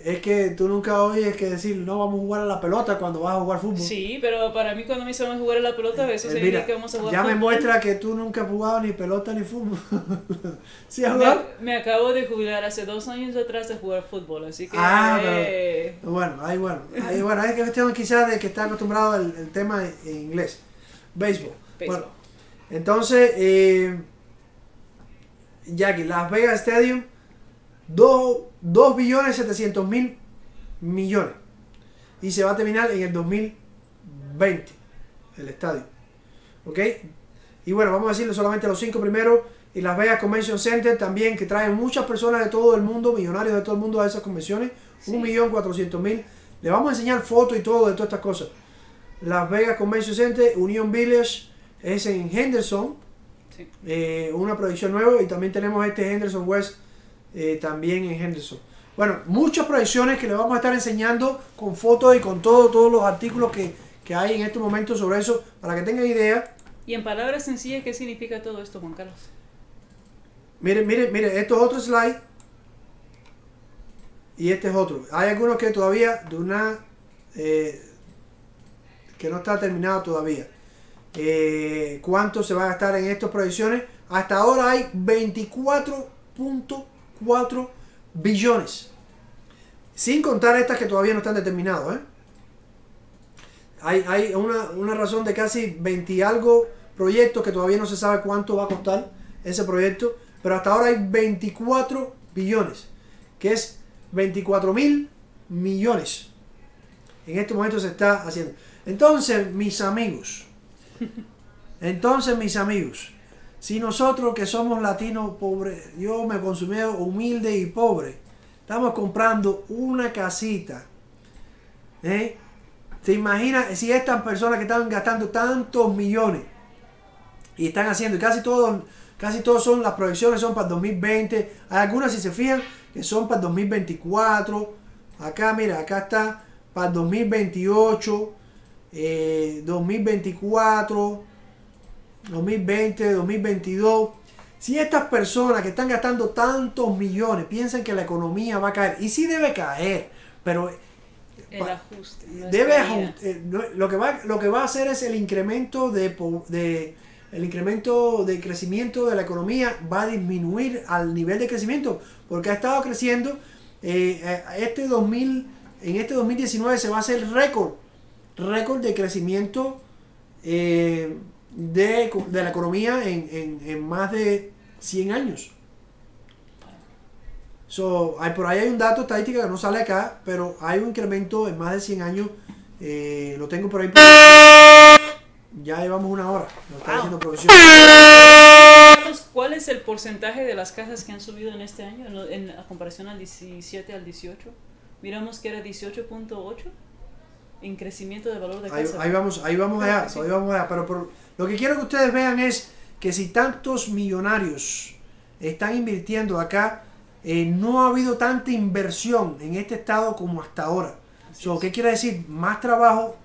es que tú nunca oyes que decir, no, vamos a jugar a la pelota cuando vas a jugar fútbol. Sí, pero para mí cuando me dicen jugar a la pelota, eso significa que vamos a jugar ya fútbol. Me muestra que tú nunca has jugado ni pelota ni fútbol. ¿Sí has jugado? Me acabo de jubilar hace 2 años atrás de jugar fútbol, así que... Ah, pero, bueno, es cuestión quizás de que está acostumbrado al tema en inglés. Béisbol. Bueno, entonces, Jackie, Las Vegas Stadium, 2.700.000 millones. Y se va a terminar en el 2020, el estadio. ¿Ok? Y bueno, vamos a decirle solamente los 5 primeros. Y Las Vegas Convention Center también, que traen muchas personas de todo el mundo, millonarios de todo el mundo a esas convenciones. Sí. 1.400.000. Le vamos a enseñar fotos y todo de todas estas cosas. Las Vegas Convention Center, Union Village, es en Henderson, sí. Una proyección nueva, y también tenemos este Henderson West, también en Henderson. Bueno, muchas proyecciones que les vamos a estar enseñando con fotos y con todos los artículos que hay en este momento sobre eso, para que tengan idea. Y en palabras sencillas, ¿qué significa todo esto, Juan Carlos? Miren, esto es otro slide, y este es otro. Hay algunos que todavía que no está terminado todavía. ¿Cuánto se va a gastar en estas proyecciones? Hasta ahora hay 24.4 billones. Sin contar estas que todavía no están determinadas. Hay una razón de casi 20 y algo proyectos que todavía no se sabe cuánto va a costar ese proyecto. Pero hasta ahora hay 24 billones. Que es 24.000 millones. En este momento se está haciendo. Entonces, mis amigos, si nosotros que somos latinos pobres, yo me consumé humilde y pobre, estamos comprando una casita, ¿te imaginas si estas personas que están gastando tantos millones y están haciendo, casi todos son, las proyecciones son para el 2020, hay algunas, si se fijan, que son para el 2024, acá mira, acá está para el 2028, 2024, 2020, 2022. Si estas personas que están gastando tantos millones piensan que la economía va a caer, y sí debe caer, pero el ajuste, lo que va a hacer es el incremento de el incremento de crecimiento de la economía va a disminuir al nivel de crecimiento, porque ha estado creciendo. En este 2019 se va a hacer récord de crecimiento de la economía en más de 100 años. Por ahí hay un dato estadístico que no sale acá, pero hay un incremento en más de 100 años. Lo tengo por ahí. Ya llevamos una hora. Nos está diciendo profesión. ¿Cuál es el porcentaje de las casas que han subido en este año en comparación al 17 al 18? Miramos que era 18.8 en crecimiento de valor de casa. Ahí vamos allá. Pero lo que quiero que ustedes vean es que si tantos millonarios están invirtiendo acá, no ha habido tanta inversión en este estado como hasta ahora. ¿Qué quiere decir? Más trabajo.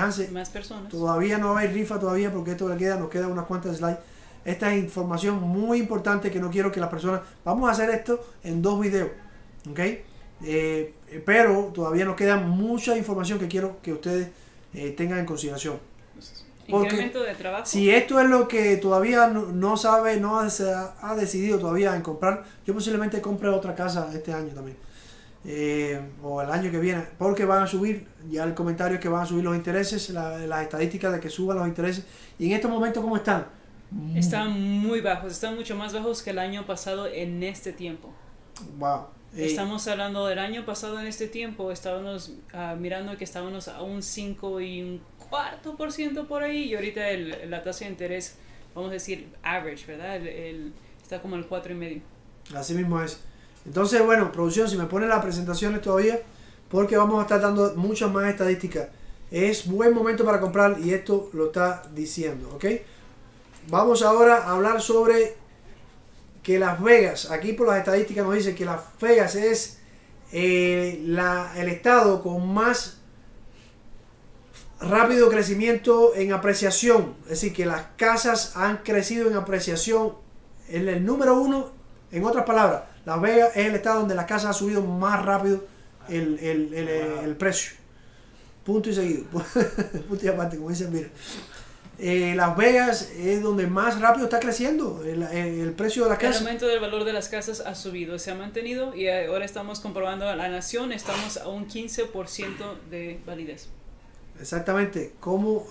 Hansen, más personas. Todavía no hay rifa todavía porque esto nos queda unas cuantas slides. Esta es información muy importante que no quiero que las personas... Vamos a hacer esto en 2 videos, ¿ok? Pero todavía nos queda mucha información que quiero que ustedes tengan en consideración. Porque incremento de trabajo. Si esto es lo que todavía no ha decidido todavía en comprar, yo posiblemente compre otra casa este año también. O el año que viene, porque van a subir, ya el comentario es que van a subir los intereses, las estadísticas de que suban los intereses. Y en estos momentos, ¿cómo están? Están muy bajos, están mucho más bajos que el año pasado en este tiempo. Wow. Estamos hablando del año pasado en este tiempo, estábamos mirando que estábamos a un 5¼ % por ahí, y ahorita la tasa de interés, vamos a decir average, ¿verdad? Está como el 4,5. Así mismo es. Entonces, bueno, producción, si me ponen las presentaciones todavía, porque vamos a estar dando muchas más estadísticas. Es buen momento para comprar y esto lo está diciendo, ¿ok? Vamos ahora a hablar sobre que Las Vegas, aquí por las estadísticas nos dice que Las Vegas es el estado con más rápido crecimiento en apreciación. Es decir, que las casas han crecido en apreciación en el número 1, en otras palabras. Las Vegas es el estado donde las casas han subido más rápido el precio. Punto y seguido. Punto y aparte, como dicen, mira. Las Vegas es donde más rápido está creciendo el precio de las casas. El aumento del valor de las casas ha subido, se ha mantenido y ahora estamos comprobando a la nación, estamos a un 15% de validez. Exactamente, como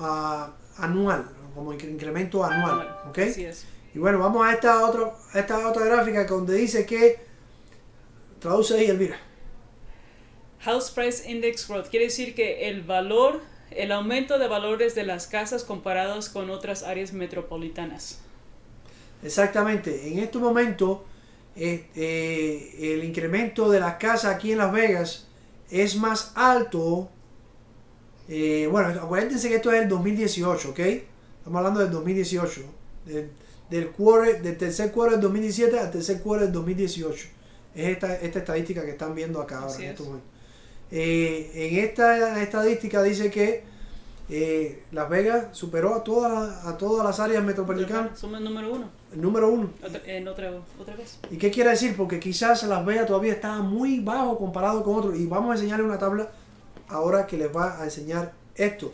anual, como incremento anual. ¿Okay? Así es. Y bueno, vamos a esta otra gráfica donde dice que, traduce ahí, Elvira. House Price Index Growth, quiere decir que el aumento de valores de las casas comparados con otras áreas metropolitanas. Exactamente, en este momento el incremento de las casas aquí en Las Vegas es más alto. Bueno, acuérdense que esto es el 2018, ¿ok? Estamos hablando del 2018, del tercer cuarto del 2017 al tercer cuarto del 2018. Es esta estadística que están viendo acá ahora. En este momento. En esta estadística dice que Las Vegas superó a todas las áreas metropolitanas. Somos el número 1. El número 1. Otra vez. ¿Y qué quiere decir? Porque quizás Las Vegas todavía está muy bajo comparado con otros. Y vamos a enseñarle una tabla ahora que les va a enseñar esto.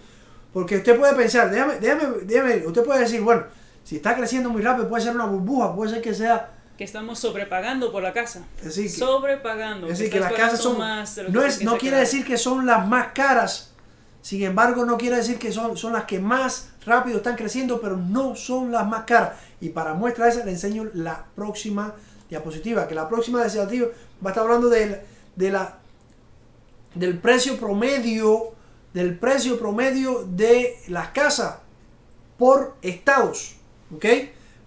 Porque usted puede pensar, usted puede decir, bueno, si está creciendo muy rápido puede ser una burbuja, puede ser que sea... Que estamos sobrepagando por la casa. Así que, sobrepagando. Es decir, que las casas son más. No quiere decir que son las más caras. Sin embargo, no quiere decir que son las que más rápido están creciendo, pero no son las más caras. Y para muestra esa, le enseño la próxima diapositiva. Que la próxima diapositiva va a estar hablando del precio promedio. Del precio promedio de las casas por estados. ¿Ok?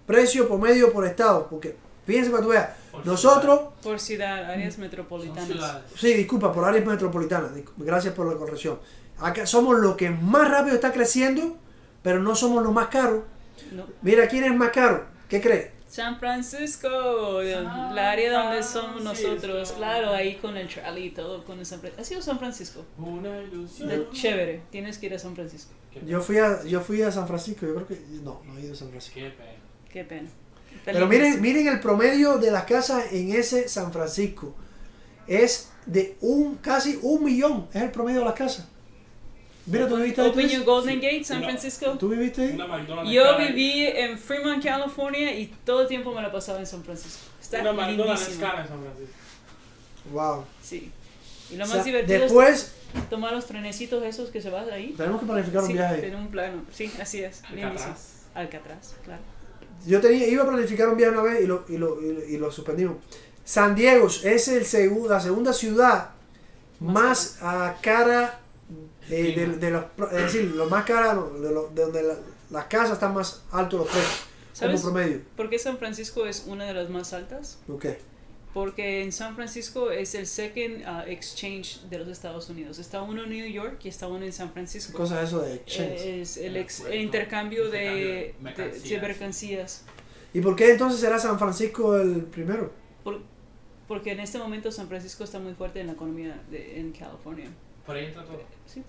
Precio promedio por estado. Porque. Fíjense para que tú veas, nosotros... Por ciudad, áreas metropolitanas. Sí, disculpa, por áreas metropolitanas. Gracias por la corrección. Acá somos lo que más rápido está creciendo, pero no somos los más caros. No. Mira, ¿quién es más caro? ¿Qué crees? San Francisco, la área donde somos nosotros. Claro, ahí con el trolley y todo. ¿Ha sido San Francisco? Una ilusión. Chévere, tienes que ir a San Francisco. Yo fui a San Francisco, yo creo que... No he ido a San Francisco. Qué pena. Qué pena. Pero miren el promedio de las casas en ese San Francisco. Es de casi 1 millón. Es el promedio de las casas. Mira, ¿tú viviste ahí? Open your Golden Gate, San Francisco. ¿Tú viviste ahí? Yo viví en Fremont, California, y todo el tiempo me la pasaba en San Francisco. Está una McDonald's cara en San Francisco. Wow. Sí. Y lo más divertido después, es tomar los trenecitos esos que se van de ahí. Tenemos que planificar un viaje. Tener un plano. Sí, así es. Alcatraz. Alcatraz, claro. Yo iba a planificar un viaje una vez y lo suspendimos. San Diego es la segunda ciudad más cara de los... Es decir, lo más cara de donde las casas están más altos los precios. ¿Sabes como promedio? ¿Por qué San Francisco es una de las más altas? ¿Por qué? Porque en San Francisco es el second exchange de los Estados Unidos. Está uno en New York y está uno en San Francisco. ¿Qué cosa es eso de exchange? Es el intercambio de mercancías. ¿Y por qué entonces será San Francisco el primero? Porque en este momento San Francisco está muy fuerte en la economía en California. ¿Por ahí entra todo? Sí.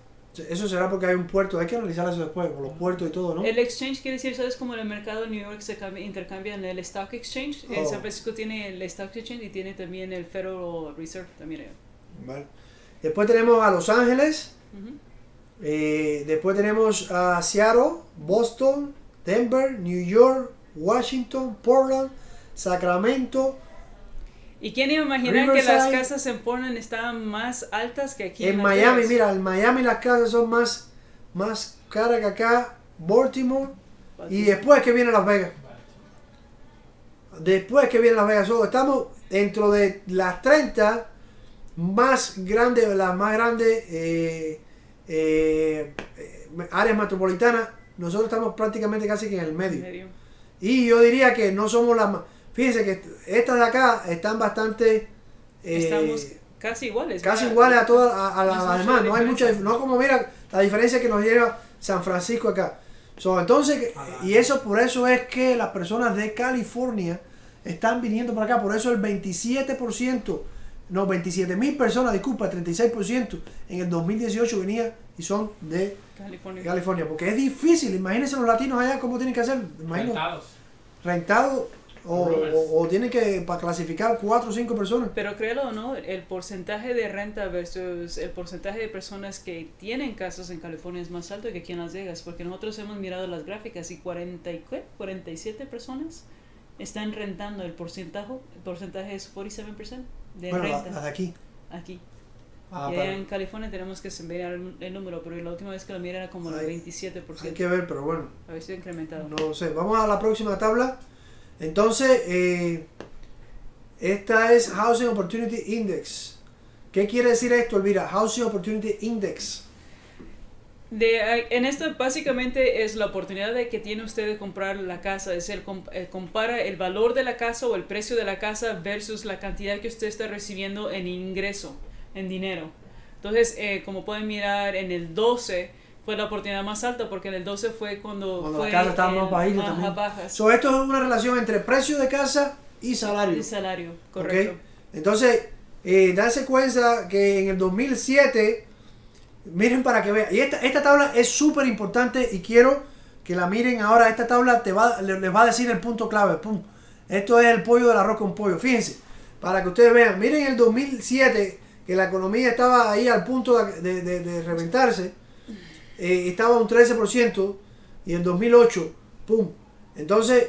Eso será porque hay un puerto, hay que analizar eso después, por los puertos y todo, ¿no? El exchange quiere decir, ¿sabes? Como en el mercado de New York se intercambia en el Stock Exchange, en San Francisco tiene el Stock Exchange y tiene también el Federal Reserve, también allá. Vale. Después tenemos a Los Ángeles, después tenemos a Seattle, Boston, Denver, New York, Washington, Portland, Sacramento. ¿Y quién iba a imaginar que las casas en Portland estaban más altas que aquí? En Miami, mira, en Miami las casas son más caras que acá, Baltimore, y después que viene Las Vegas. Después que viene Las Vegas, estamos dentro de las 30 más grandes, las más grandes áreas metropolitanas. Nosotros estamos prácticamente casi que en el medio. Y yo diría que no somos las más... Fíjense que estas de acá están bastante... Estamos casi iguales. Casi iguales a todas las demás. No hay mucha... No como mira la diferencia que nos lleva San Francisco acá. Entonces, y eso por eso es que las personas de California están viniendo para acá. Por eso el 27%, no, 27,000 personas, disculpa, 36% en el 2018 venía y son de California. Porque es difícil. Imagínense los latinos allá cómo tienen que hacer. Rentados. O tienen que clasificar 4 o 5 personas. Pero créelo o no, el porcentaje de renta versus el porcentaje de personas que tienen casas en California es más alto que aquí en Las Vegas. Porque nosotros hemos mirado las gráficas y 47 personas están rentando. El porcentaje es 47% de renta. Las de aquí. En California tenemos que mirar el número, pero la última vez que lo miré era como el 27%. Hay que ver, pero bueno. A ver si ha incrementado. No sé, vamos a la próxima tabla. Entonces, esta es Housing Opportunity Index. ¿Qué quiere decir esto, Elvira? Housing Opportunity Index. En esto básicamente es la oportunidad de que tiene usted de comprar la casa. Es el compara el valor de la casa o el precio de la casa versus la cantidad que usted está recibiendo en ingreso, en dinero. Entonces, como pueden mirar en el 12... fue la oportunidad más alta, porque en el 12 fue cuando fue la casa estaba más bajita también. Esto es una relación entre precio de casa y salario. Y salario, correcto. ¿Okay? Entonces, darse cuenta que en el 2007, miren para que vean, y esta tabla es súper importante y quiero que la miren ahora. Esta tabla les va a decir el punto clave. Pum. Esto es el pollo del arroz con pollo. Fíjense, para que ustedes vean, miren el 2007, que la economía estaba ahí al punto de reventarse. Estaba un 13% y en 2008, ¡pum! Entonces,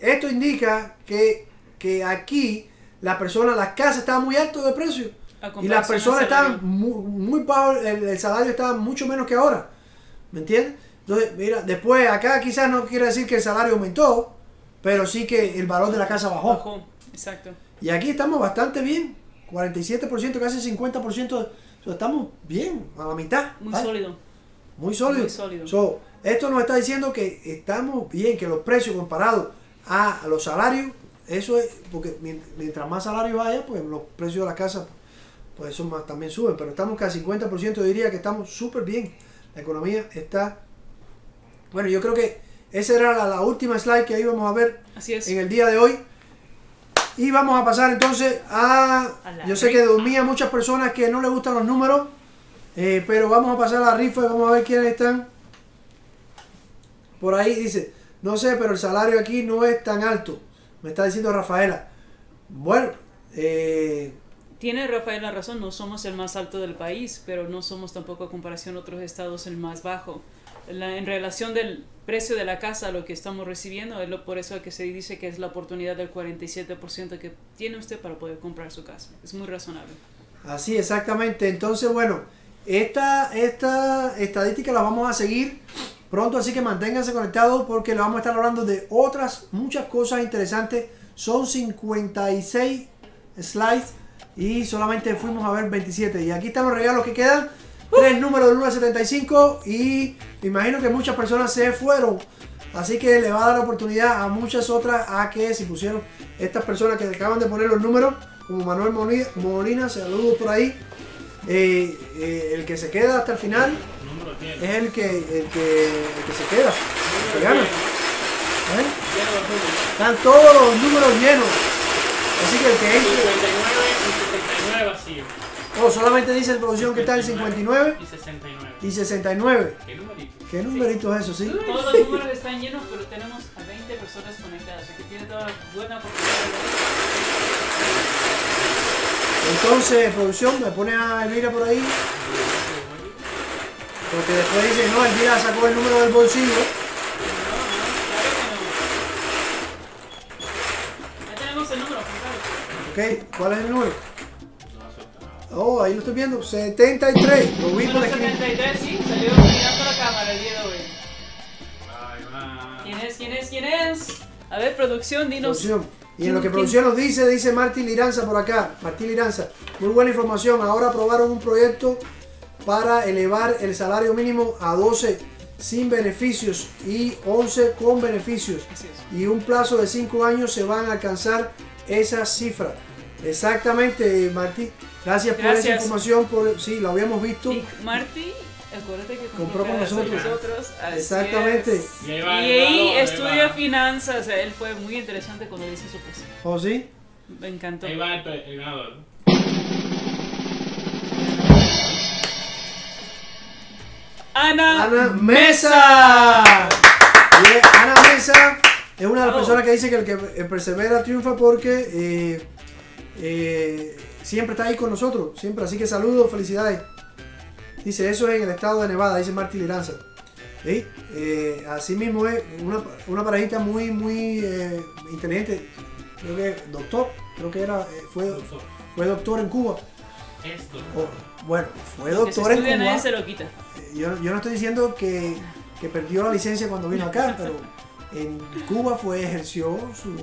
esto indica que aquí las casas estaban muy altas de precio y las personas estaban muy bajos, el salario estaba mucho menos que ahora, ¿me entiendes? Entonces, mira, después acá quizás no quiere decir que el salario aumentó, pero sí que el valor de la casa bajó. Exacto. Y aquí estamos bastante bien, 47%, casi 50%. Estamos bien, a la mitad. Muy sólido. Esto nos está diciendo que estamos bien, que los precios comparados a los salarios, eso es, porque mientras más salario haya, pues los precios de las casas, pues eso más, también suben. Pero estamos casi 50%, yo diría que estamos súper bien. La economía está... Bueno, yo creo que esa era la última slide que íbamos a ver en el día de hoy. Y vamos a pasar entonces a yo sé que dormía muchas personas que no les gustan los números, pero vamos a pasar a la rifa y vamos a ver quiénes están. Por ahí dice, no sé, pero el salario aquí no es tan alto, me está diciendo Rafaela. Bueno, Tiene Rafael la razón, no somos el más alto del país, pero no somos tampoco a comparación a otros estados el más bajo. En relación del precio de la casa a lo que estamos recibiendo, es por eso que se dice que es la oportunidad del 47% que tiene usted para poder comprar su casa. Es muy razonable. Así, exactamente. Entonces, bueno, esta estadística la vamos a seguir pronto, así que manténganse conectados porque le vamos a estar hablando de otras muchas cosas interesantes. Son 56 slides y solamente fuimos a ver 27. Y aquí están los regalos que quedan. Tres números del 1 al 75 y me imagino que muchas personas se fueron. Así que le va a dar la oportunidad a muchas otras a que si pusieron estas personas que acaban de poner los números, como Manuel Molina, saludos por ahí. El que se queda hasta el final es el que se queda, el que gana. ¿Eh? Están todos los números llenos. Así que el que entre... 59 vacío. Oh, solamente dice la producción que está el 59 y 69. Y 69. ¿Qué numerito es eso, sí? Todos los números están llenos, pero tenemos a 20 personas conectadas, así que tiene toda la buena oportunidad. Entonces, producción, me pone a Elvira por ahí. Porque después dicen, no, Elvira sacó el número del bolsillo. No, claro que no. Ya tenemos el número, Juan Carlos. Ok, ¿cuál es el número? Oh, ahí lo estoy viendo, 73. Lo vi por aquí. 73, sí, salió mirando la cámara el día de hoy. ¿Quién es? A ver, producción, dinos. Producción. Y en lo que producción nos dice, dice Martín Liranza por acá. Martín Liranza, muy buena información. Ahora aprobaron un proyecto para elevar el salario mínimo a 12 sin beneficios y 11 con beneficios. Y un plazo de 5 años se van a alcanzar esa cifra. Exactamente, Martín. Gracias por esa información, sí, la habíamos visto. Y Martí, acuérdate que compró con nosotros. Exactamente. Y ahí estudia finanzas, él fue muy interesante cuando le hice su precio. ¿Oh, sí? Me encantó. Ahí va el ganador. Ana Mesa. Ana Mesa es una de las personas que dice que el que persevera triunfa porque... siempre está ahí con nosotros, siempre, así que saludos, felicidades. Dice, eso es en el estado de Nevada, dice Martín Liranza. ¿Sí? Así mismo es una parejita muy inteligente, creo que doctor, fue doctor en Cuba. Es doctor. Oh, bueno, fue doctor en Cuba. Nadie se lo quita. Yo no estoy diciendo que perdió la licencia cuando vino acá, pero... En Cuba ejerció su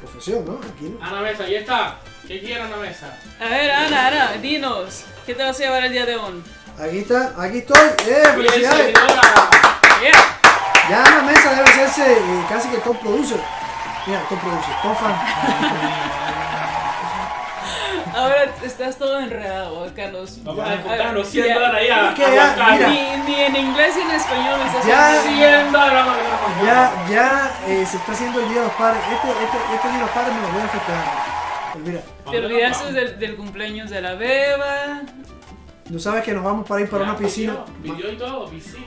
profesión, ¿no? Aquí no. Ana Mesa, ahí está. ¿Qué quiere Ana Mesa? A ver, Ana, dinos. ¿Qué te vas a llevar el día de hoy? Aquí está, aquí estoy. ¡Felicidades! Yeah. Ya Ana Mesa debe hacerse casi que top producer. Mira, top producer, top fan. Ahora estás todo enredado, Carlos. Vamos a disputar los $100 allá. Ni en inglés ni en español me estás haciendo. Ya se está haciendo el día de los padres. Este día de los padres me lo voy a afectar. Te olvidaste del cumpleaños de la beba. No sabes que nos vamos para ir para una piscina. Pidió y todo, piscina.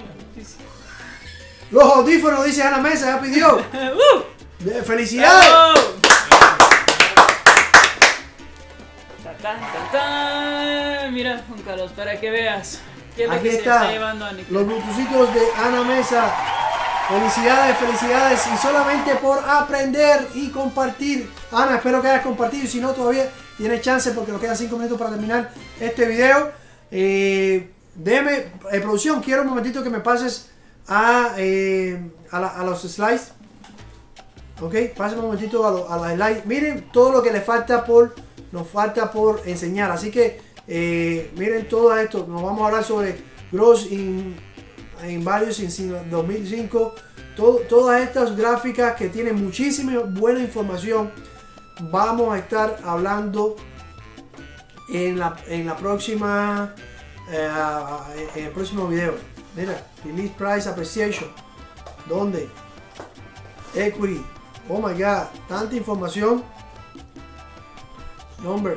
Los audífonos, dice Ana Mesa, ya pidió. ¡Felicidades! Tan, tan, tan. Mira, Juan Carlos, para que veas. ¿Qué es lo que se está llevando a Nicolás? Los bluetoothcitos de Ana Mesa. Felicidades, felicidades. Y solamente por aprender y compartir. Ana, espero que hayas compartido. Y si no, todavía tienes chance porque nos quedan 5 minutos para terminar este video. Producción, quiero un momentito que me pases a los slides. Ok, pasen un momentito a los slides. Miren todo lo que les falta por enseñar, así que miren todo esto. Nos vamos a hablar sobre Gross in Values in 2005, todas estas gráficas que tienen muchísima buena información. Vamos a estar hablando en la próxima en el próximo video. Mira, Release Price Appreciation, donde Equity, oh my god, tanta información. Number.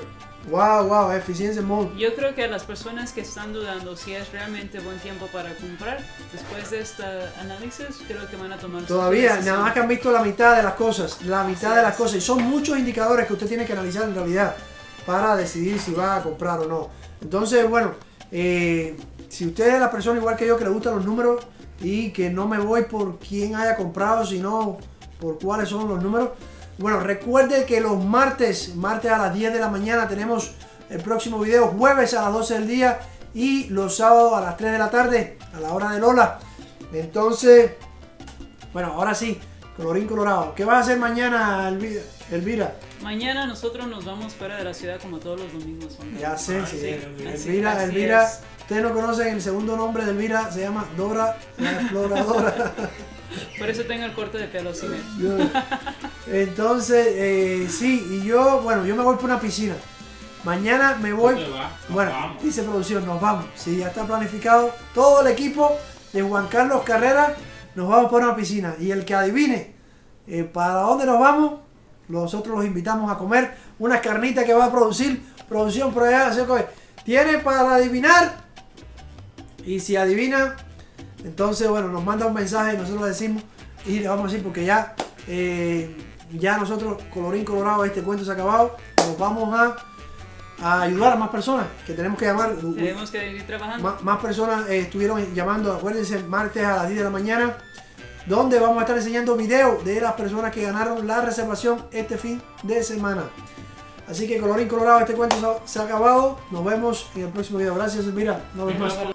Wow, eficiencia mode. Yo creo que a las personas que están dudando si es realmente buen tiempo para comprar, después de este análisis, creo que van a tomar. Todavía, nada más que han visto la mitad de las cosas. Y son muchos indicadores que usted tiene que analizar en realidad. para decidir si va a comprar o no. Entonces, bueno, si usted es la persona igual que yo que le gustan los números y que no me voy por quién haya comprado, sino por cuáles son los números, bueno, recuerde que los martes a las 10 de la mañana tenemos el próximo video, jueves a las 12 del día y los sábados a las 3 de la tarde a la hora de Lola. Entonces, bueno, ahora sí, colorín colorado. ¿Qué vas a hacer mañana, Elvira? Mañana nosotros nos vamos fuera de la ciudad como todos los domingos. ¿No? Ya sé, sí. Elvira, ustedes no conocen el segundo nombre de Elvira, se llama Dora la Exploradora. Por eso tengo el corte de pelo, sí. Entonces, sí, y yo, bueno, yo me voy por una piscina. Mañana me voy, bueno, vamos. Dice producción, nos vamos. Sí, ya está planificado todo el equipo de Juan Carlos Carrera. Nos vamos por una piscina y el que adivine para dónde nos vamos, nosotros los invitamos a comer unas carnitas que va a producir producción por allá. Tiene para adivinar y si adivina, entonces bueno, nos manda un mensaje y nosotros le decimos y le vamos a decir porque ya, ya nosotros, colorín colorado, este cuento se ha acabado. Nos vamos a ayudar a más personas que tenemos que llamar. Tenemos que ir trabajando. Más personas estuvieron llamando, acuérdense, martes a las 10 de la mañana, donde vamos a estar enseñando videos de las personas que ganaron la reservación este fin de semana. Así que colorín colorado, este cuento se ha acabado. Nos vemos en el próximo video. Gracias, mira, nos vemos.